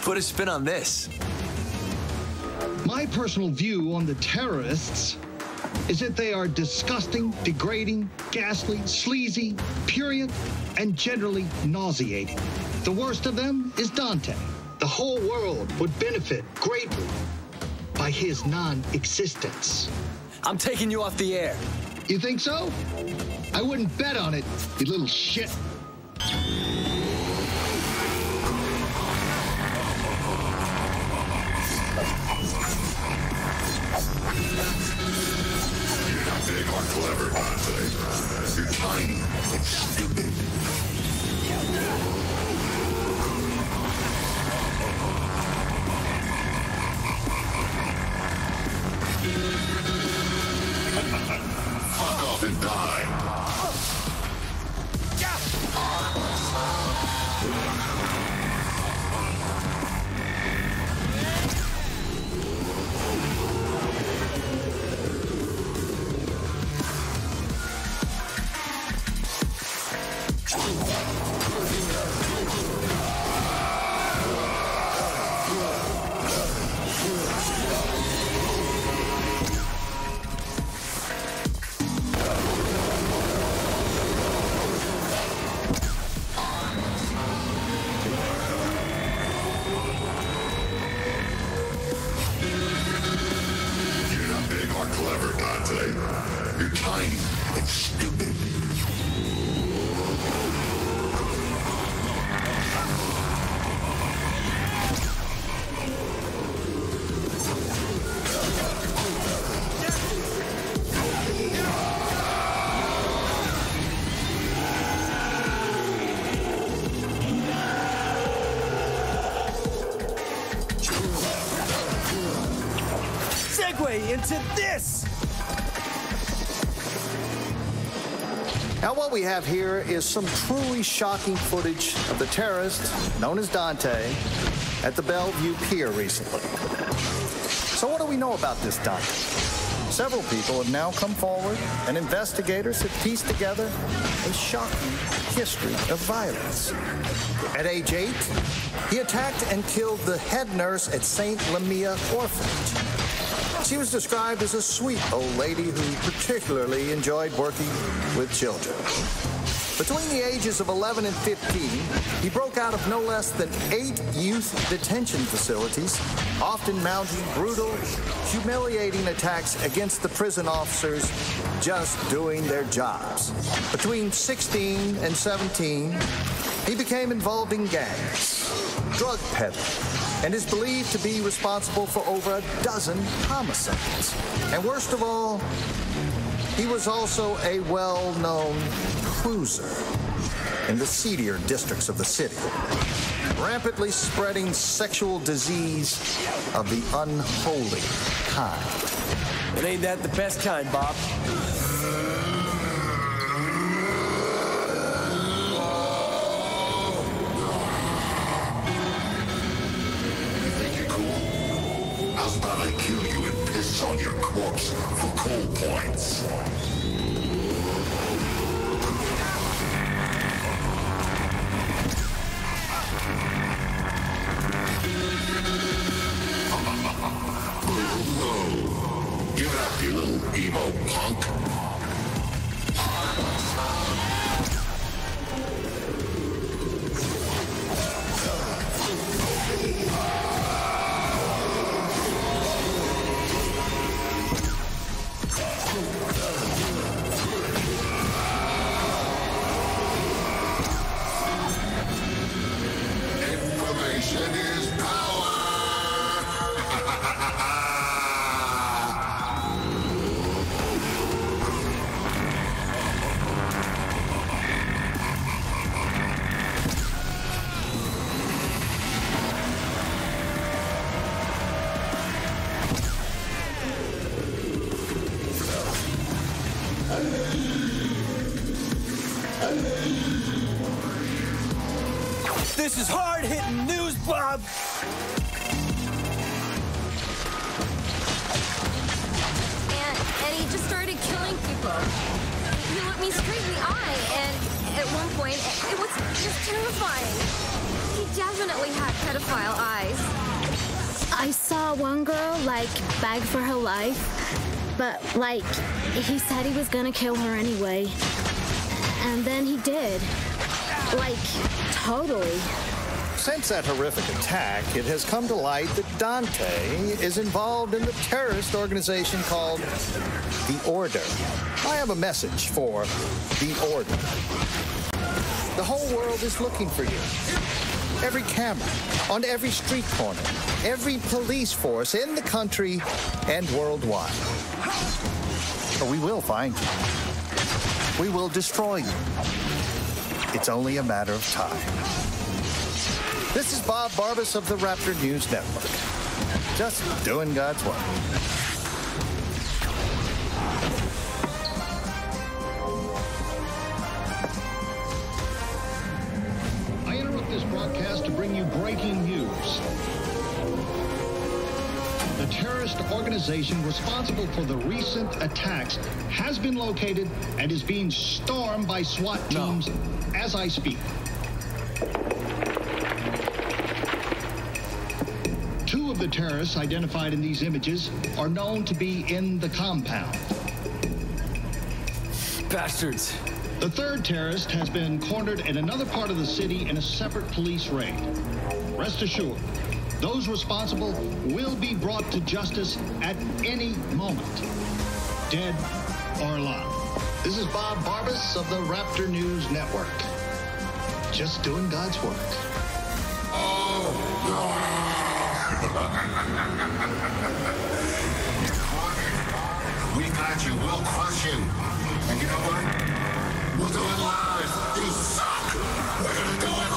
Put a spin on this. My personal view on the terrorists is that they are disgusting, degrading, ghastly, sleazy, purient, and generally nauseating. The worst of them is Dante. The whole world would benefit greatly by his non-existence. I'm taking you off the air. You think so? I wouldn't bet on it, you little shit. Big or clever, Dante. You're tiny and stupid. Fuck off and die. Into this! Now what we have here is some truly shocking footage of the terrorist, known as Dante, at the Bellevue Pier recently. So what do we know about this Dante? Several people have now come forward, and investigators have pieced together a shocking history of violence. At age 8, he attacked and killed the head nurse at St. Lamia Orphanage. She was described as a sweet old lady who particularly enjoyed working with children. Between the ages of 11 and 15, he broke out of no less than 8 youth detention facilities, often mounting brutal, humiliating attacks against the prison officers just doing their jobs. Between 16 and 17, he became involved in gangs, drug peddling, and is believed to be responsible for over a dozen homicides. And worst of all, he was also a well-known cruiser in the seedier districts of the city, rampantly spreading sexual disease of the unholy kind. And ain't that the best kind, Bob? I kill you and piss on your corpse for cold points. Give it up, you little emo punk. This is hard-hitting news, Bob! And he just started killing people. He looked me straight in the eye, and at one point, it was just terrifying. He definitely had pedophile eyes. I saw one girl, like, beg for her life, but, like, he said he was gonna kill her anyway. And then he did. Like, totally. Since that horrific attack, it has come to light that Dante is involved in the terrorist organization called The Order. I have a message for The Order. The whole world is looking for you. Every camera, on every street corner, every police force in the country and worldwide. We will find you. We will destroy you. It's only a matter of time. This is Bob Barbas of the Raptor News Network. Just doing God's work. I interrupt this broadcast to bring you breaking news. The terrorist organization responsible for the recent attacks has been located and is being stormed by SWAT teams as I speak. Two of the terrorists identified in these images are known to be in the compound. Bastards. The third terrorist has been cornered in another part of the city in a separate police raid. Rest assured, those responsible will be brought to justice at any moment, dead or alive. This is Bob Barbas of the Raptor News Network. Just doing God's work. Oh, no. We got you, we'll crush you. And you know what? We'll do it live. You suck! We're gonna do it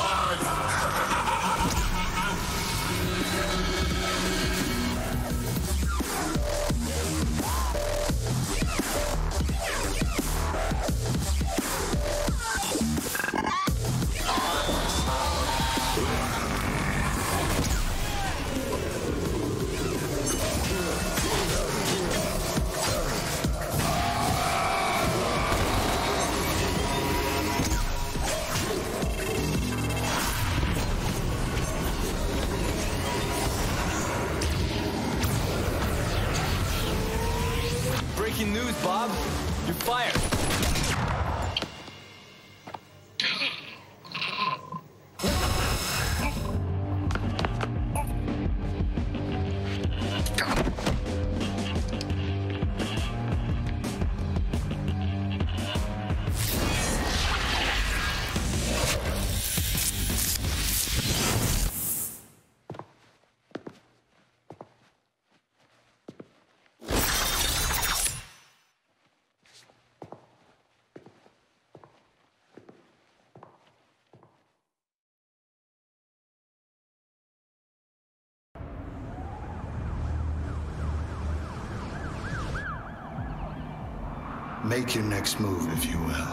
Make your next move, if you will.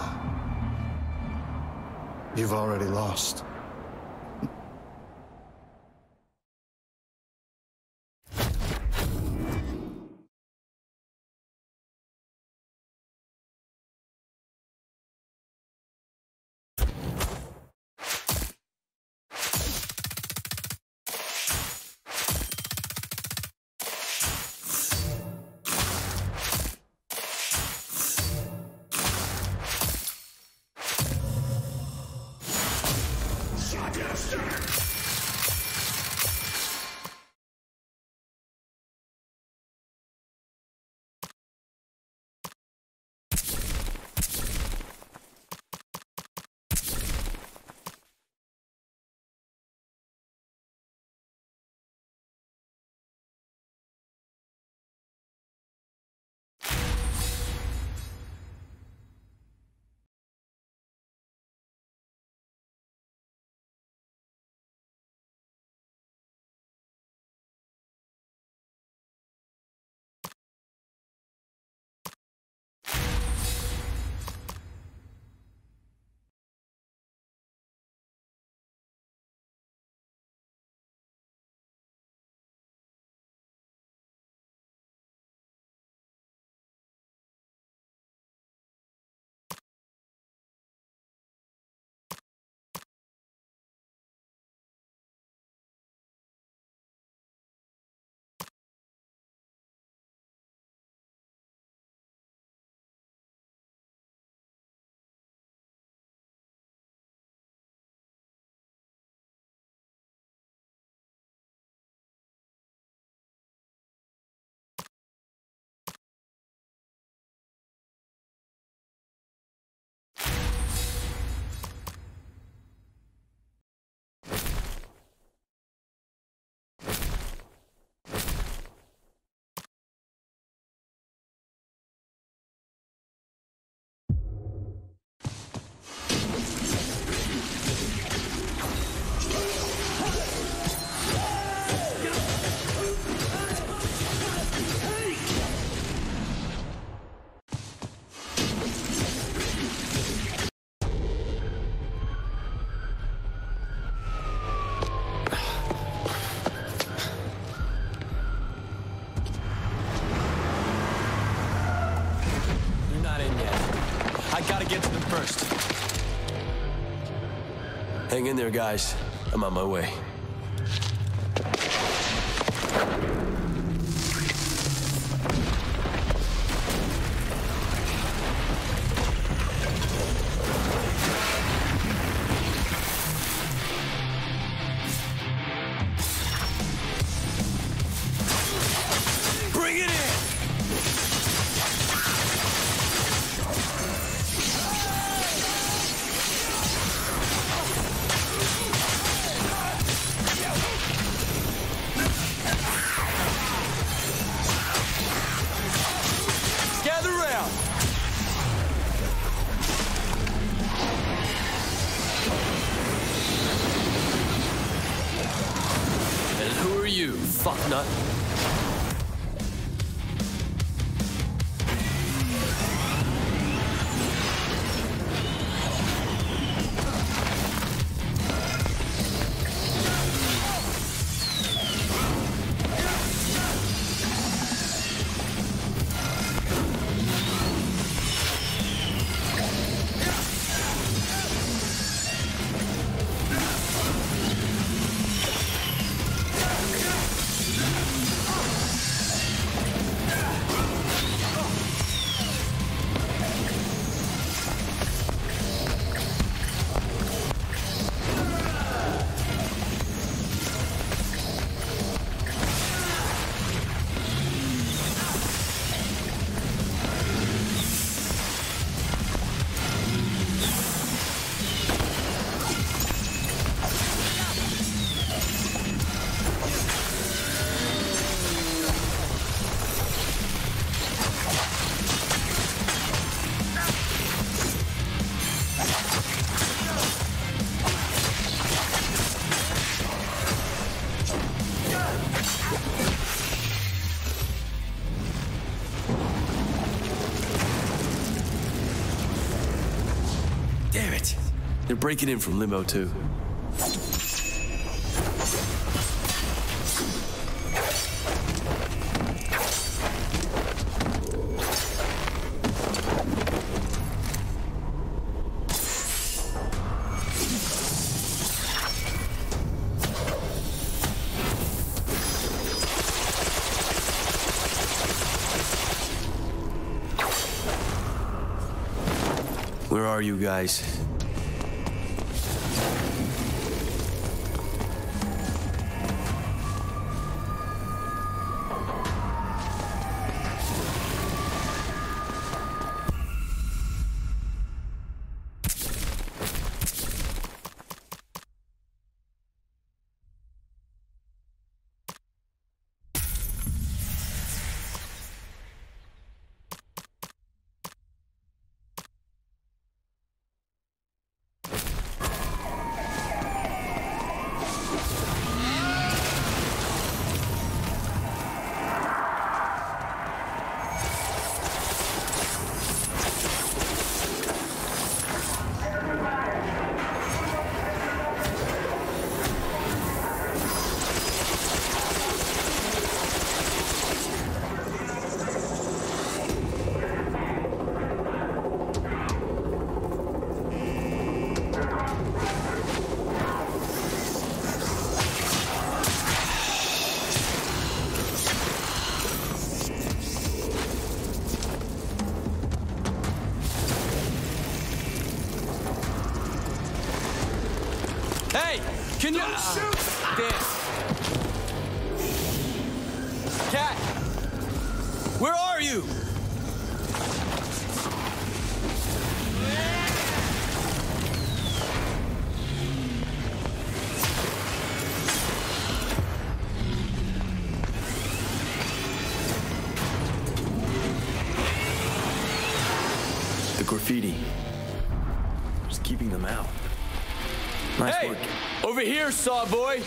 You've already lost. not in yet. I gotta get to them first. Hang in there, guys. I'm on my way. Breaking in from Limo, too. Where are you guys? Can you shoot? Damn. Cat, where are you? The graffiti. Just keeping them out. Nice work. Over here, Saw Boy!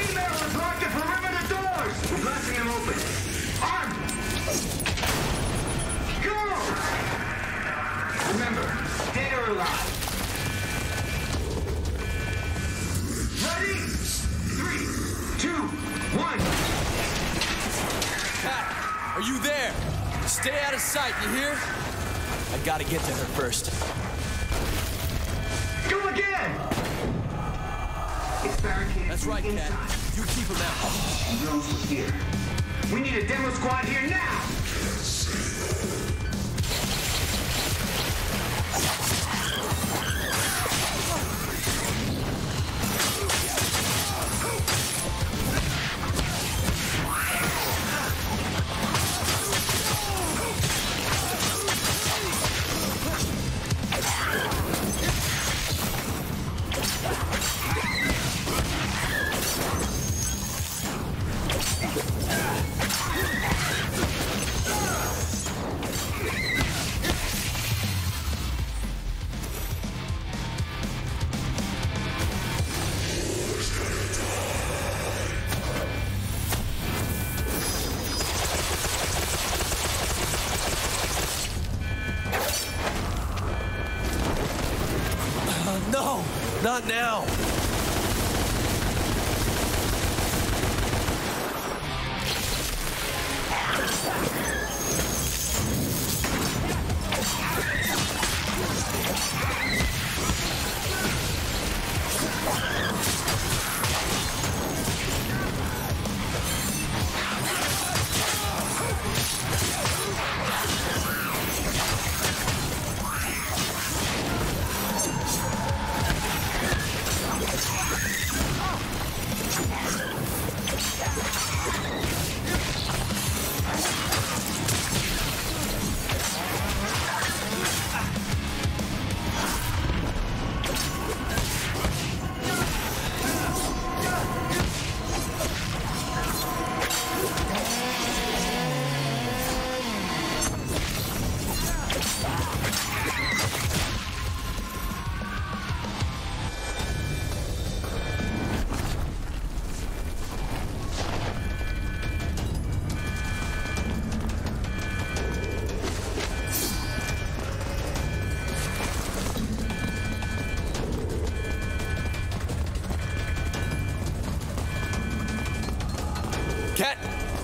female has locked the perimeter doors! We're blasting them open. Armed! Go! Remember, dead or alive. Ready? 3, 2, 1. Pat, are you there? Stay out of sight, you hear? I gotta get to her first. Go again! That's right, Cat. You keep him out. She knows we're here. We need a demo squad here now! Not now!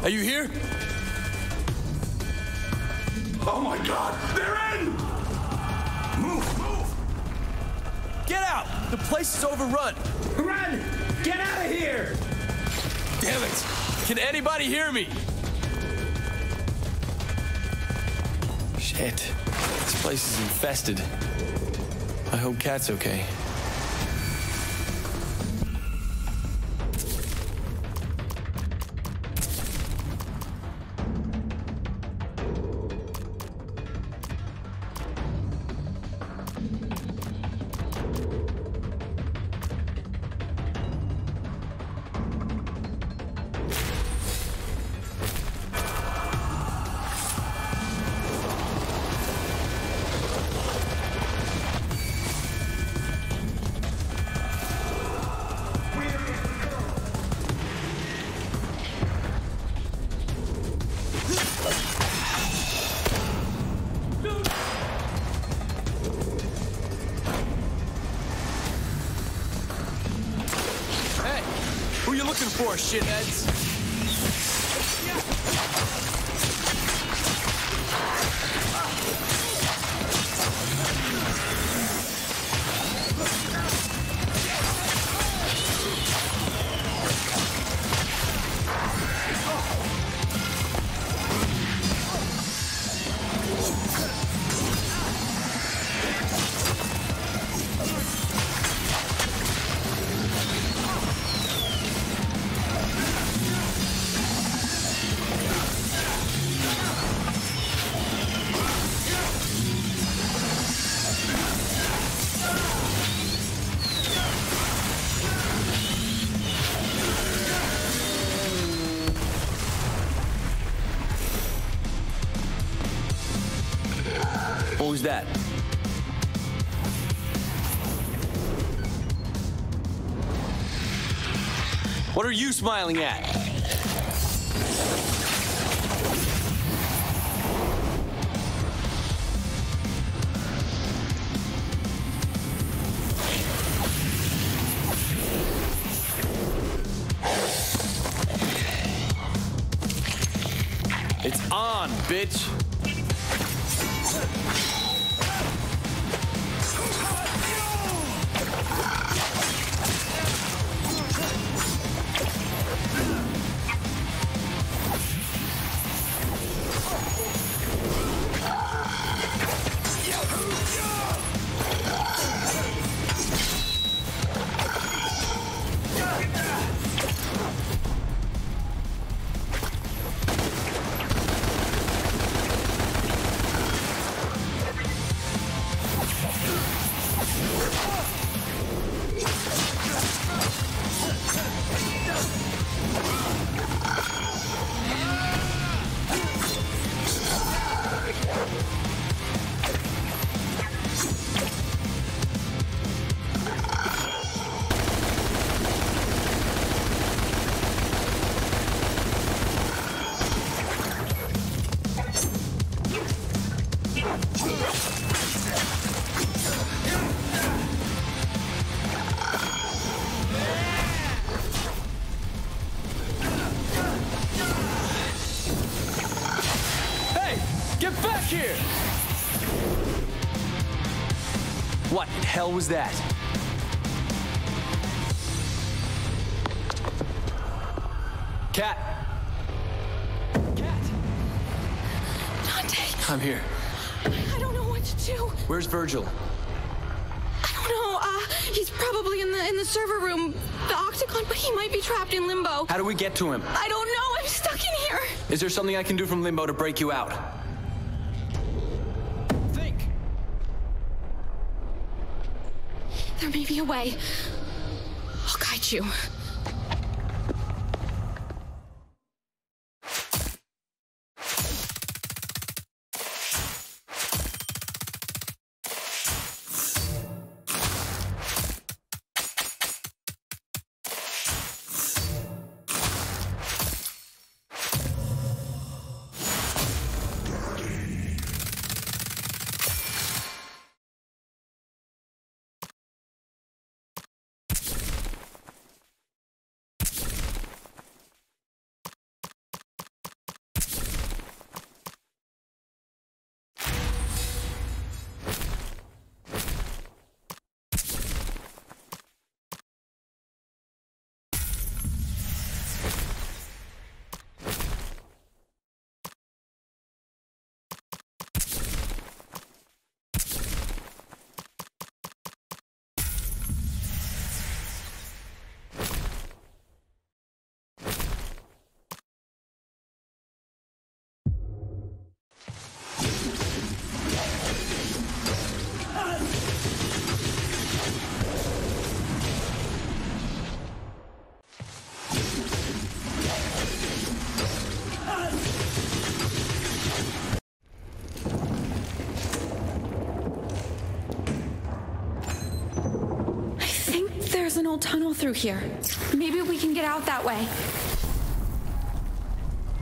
Are you here? Oh my God, they're in! Move, move! Get out! The place is overrun! Run! Get out of here! Damn it! Can anybody hear me? Shit, this place is infested. I hope Cat's okay. Shitheads. That. What are you smiling at? It's on, bitch. What the hell was that? Cat! Cat! Dante! I'm here. I don't know what to do. Where's Vergil? I don't know. He's probably in the server room, the octagon, but he might be trapped in limbo. How do we get to him? I don't know. I'm stuck in here. Is there something I can do from limbo to break you out? There may be a way. I'll guide you. There's an old tunnel through here. Maybe we can get out that way.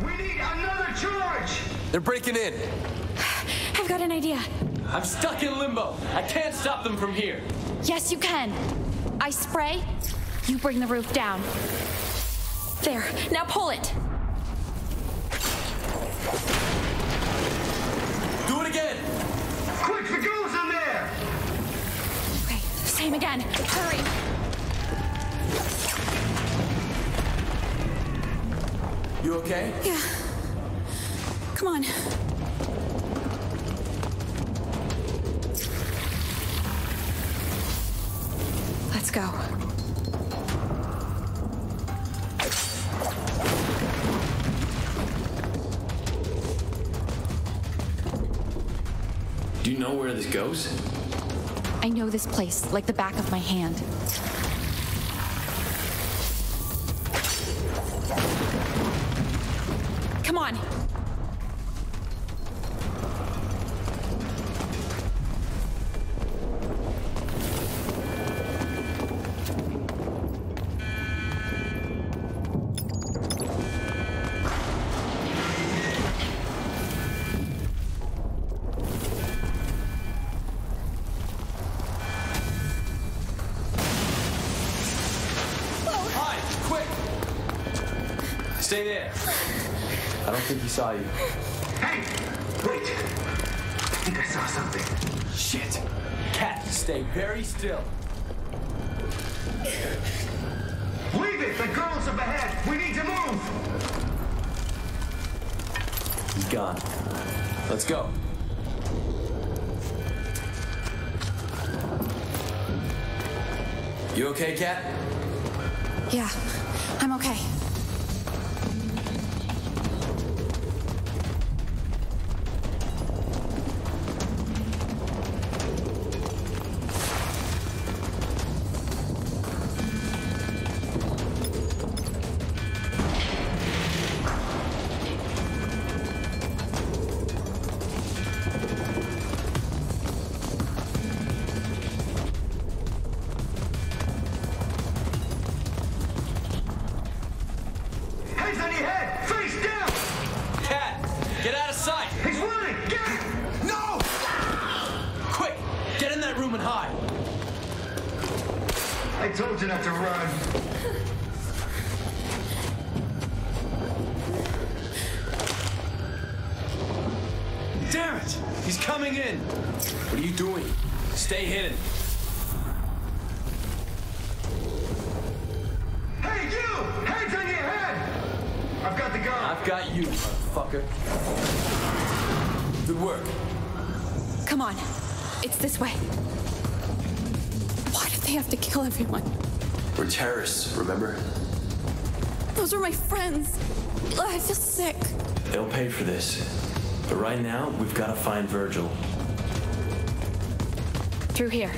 We need another charge! They're breaking in. I've got an idea. I'm stuck in limbo. I can't stop them from here. Yes, you can. I spray, you bring the roof down. There, now pull it. Do it again! Quick, the girl's in there! Okay, same again. Hurry! You okay? Yeah. Come on. Let's go. Do you know where this goes? I know this place like the back of my hand. Come on. Stay there. I don't think he saw you. Hey! Wait! I think I saw something. Shit! Cat, stay very still. Leave it! The girl's up ahead! We need to move! He's gone. Let's go. You okay, Cat? Yeah, I'm okay. Terrorists, remember? Those were my friends. I feel sick. They'll pay for this. But right now, we've got to find Vergil. Through here.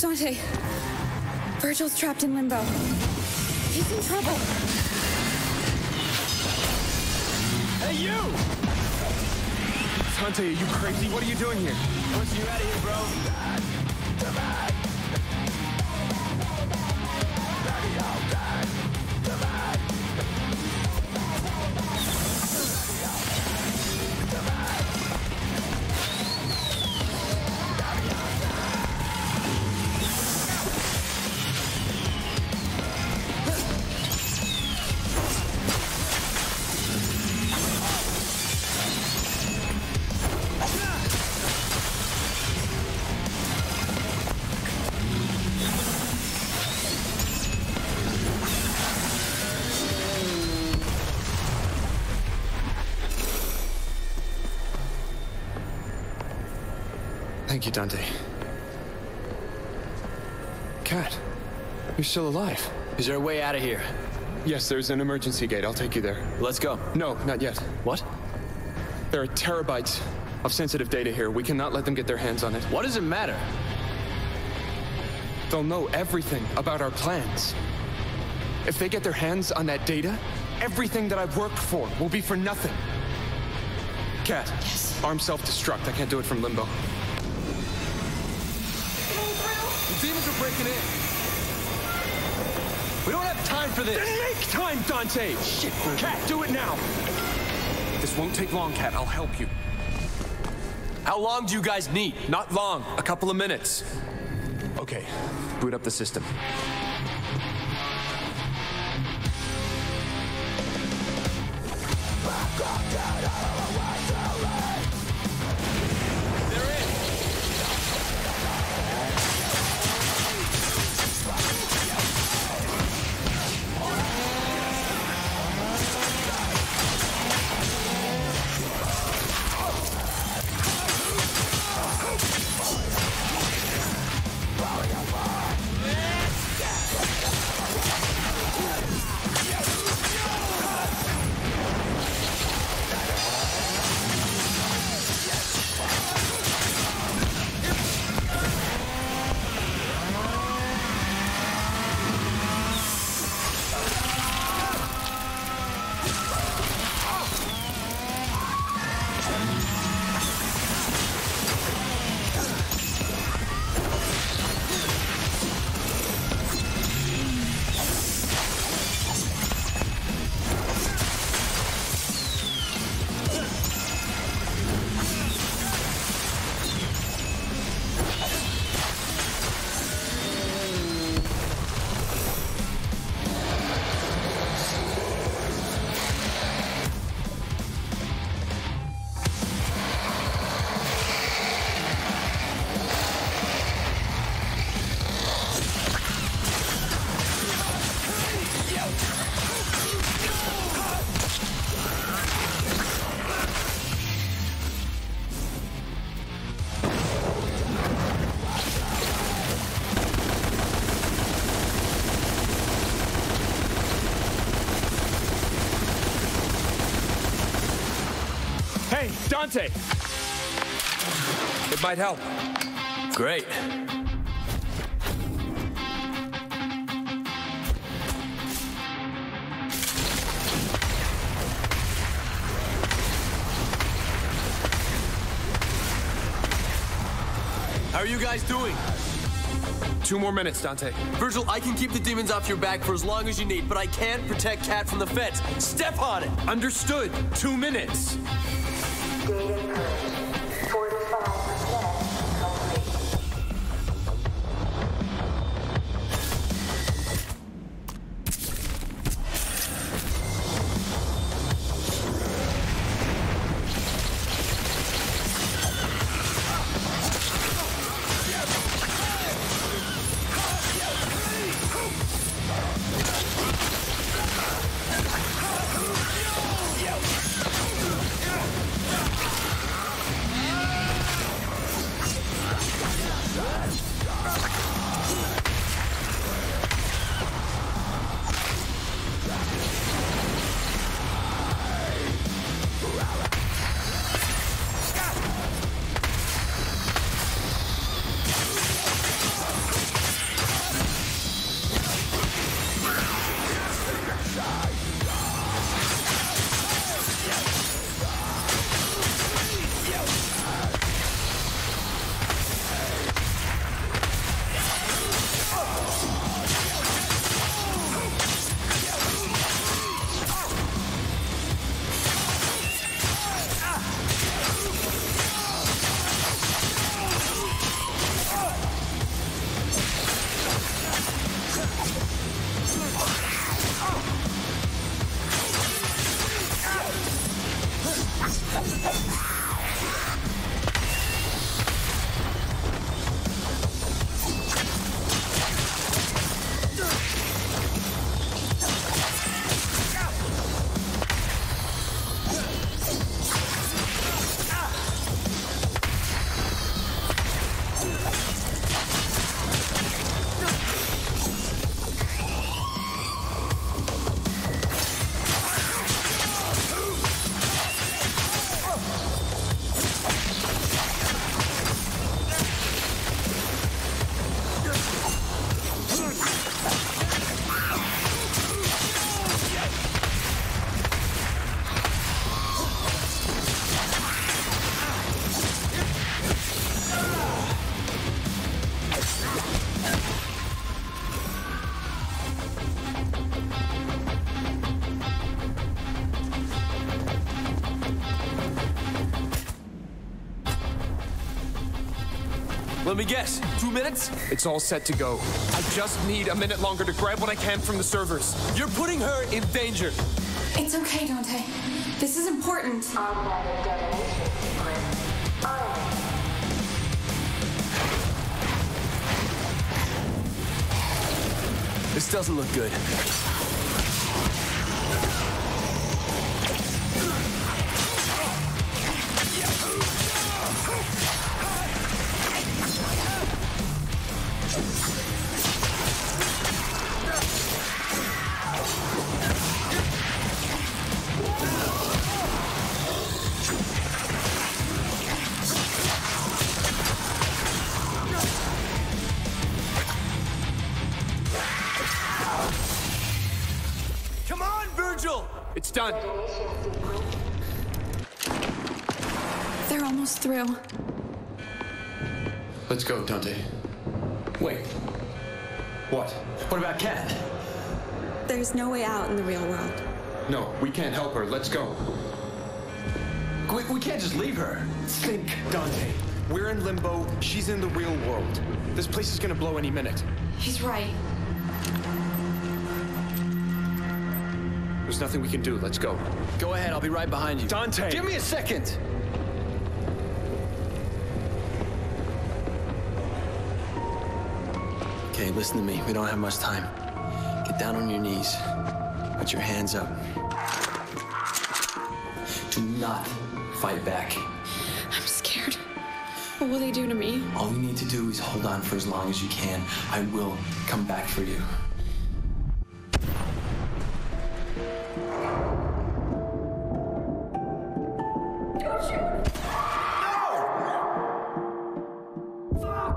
Dante, Virgil's trapped in limbo. He's in trouble. Hey, you! Dante, are you crazy? What are you doing here? Once you're out of here, bro. Thank you, Dante. Cat, you're still alive. Is there a way out of here? Yes, there's an emergency gate. I'll take you there. Let's go. No, not yet. What? There are terabytes of sensitive data here. We cannot let them get their hands on it. What does it matter? They'll know everything about our plans. If they get their hands on that data, everything that I've worked for will be for nothing. Cat, yes. Arm self-destruct. I can't do it from limbo. Demons are breaking in. We don't have time for this. Then make time, Dante! Shit, Cat, do it now. This won't take long, Cat. I'll help you. How long do you guys need? Not long. A couple of minutes. Okay, boot up the system. Dante! It might help. Great. How are you guys doing? 2 more minutes, Dante. Vergil, I can keep the demons off your back for as long as you need, but I can't protect Cat from the feds. Step on it! Understood. 2 minutes. Data purge. 2 minutes. Let me guess, 2 minutes? It's all set to go. I just need a minute longer to grab what I can from the servers. You're putting her in danger. It's okay, Dante. This is important. Automatic detonation sequence. This doesn't look good. Done. They're almost through. Let's go, Dante. Wait. What? What about Cat? There's no way out in the real world. No, we can't help her. Let's go. We can't just leave her. Think, Dante. We're in limbo. She's in the real world. This place is gonna blow any minute. He's right. There's nothing we can do. Let's go. Go ahead. I'll be right behind you. Dante! Give me a second! Okay, listen to me. We don't have much time. Get down on your knees. Put your hands up. Do not fight back. I'm scared. What will they do to me? All you need to do is hold on for as long as you can. I will come back for you. Don't shoot!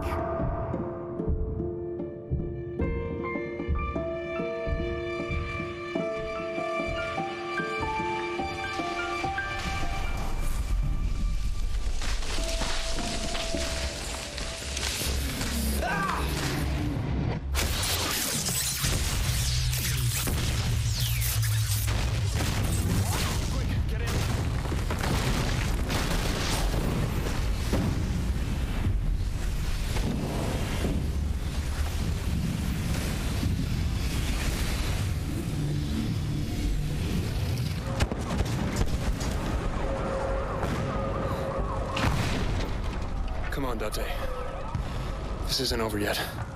up. Dante, this isn't over yet.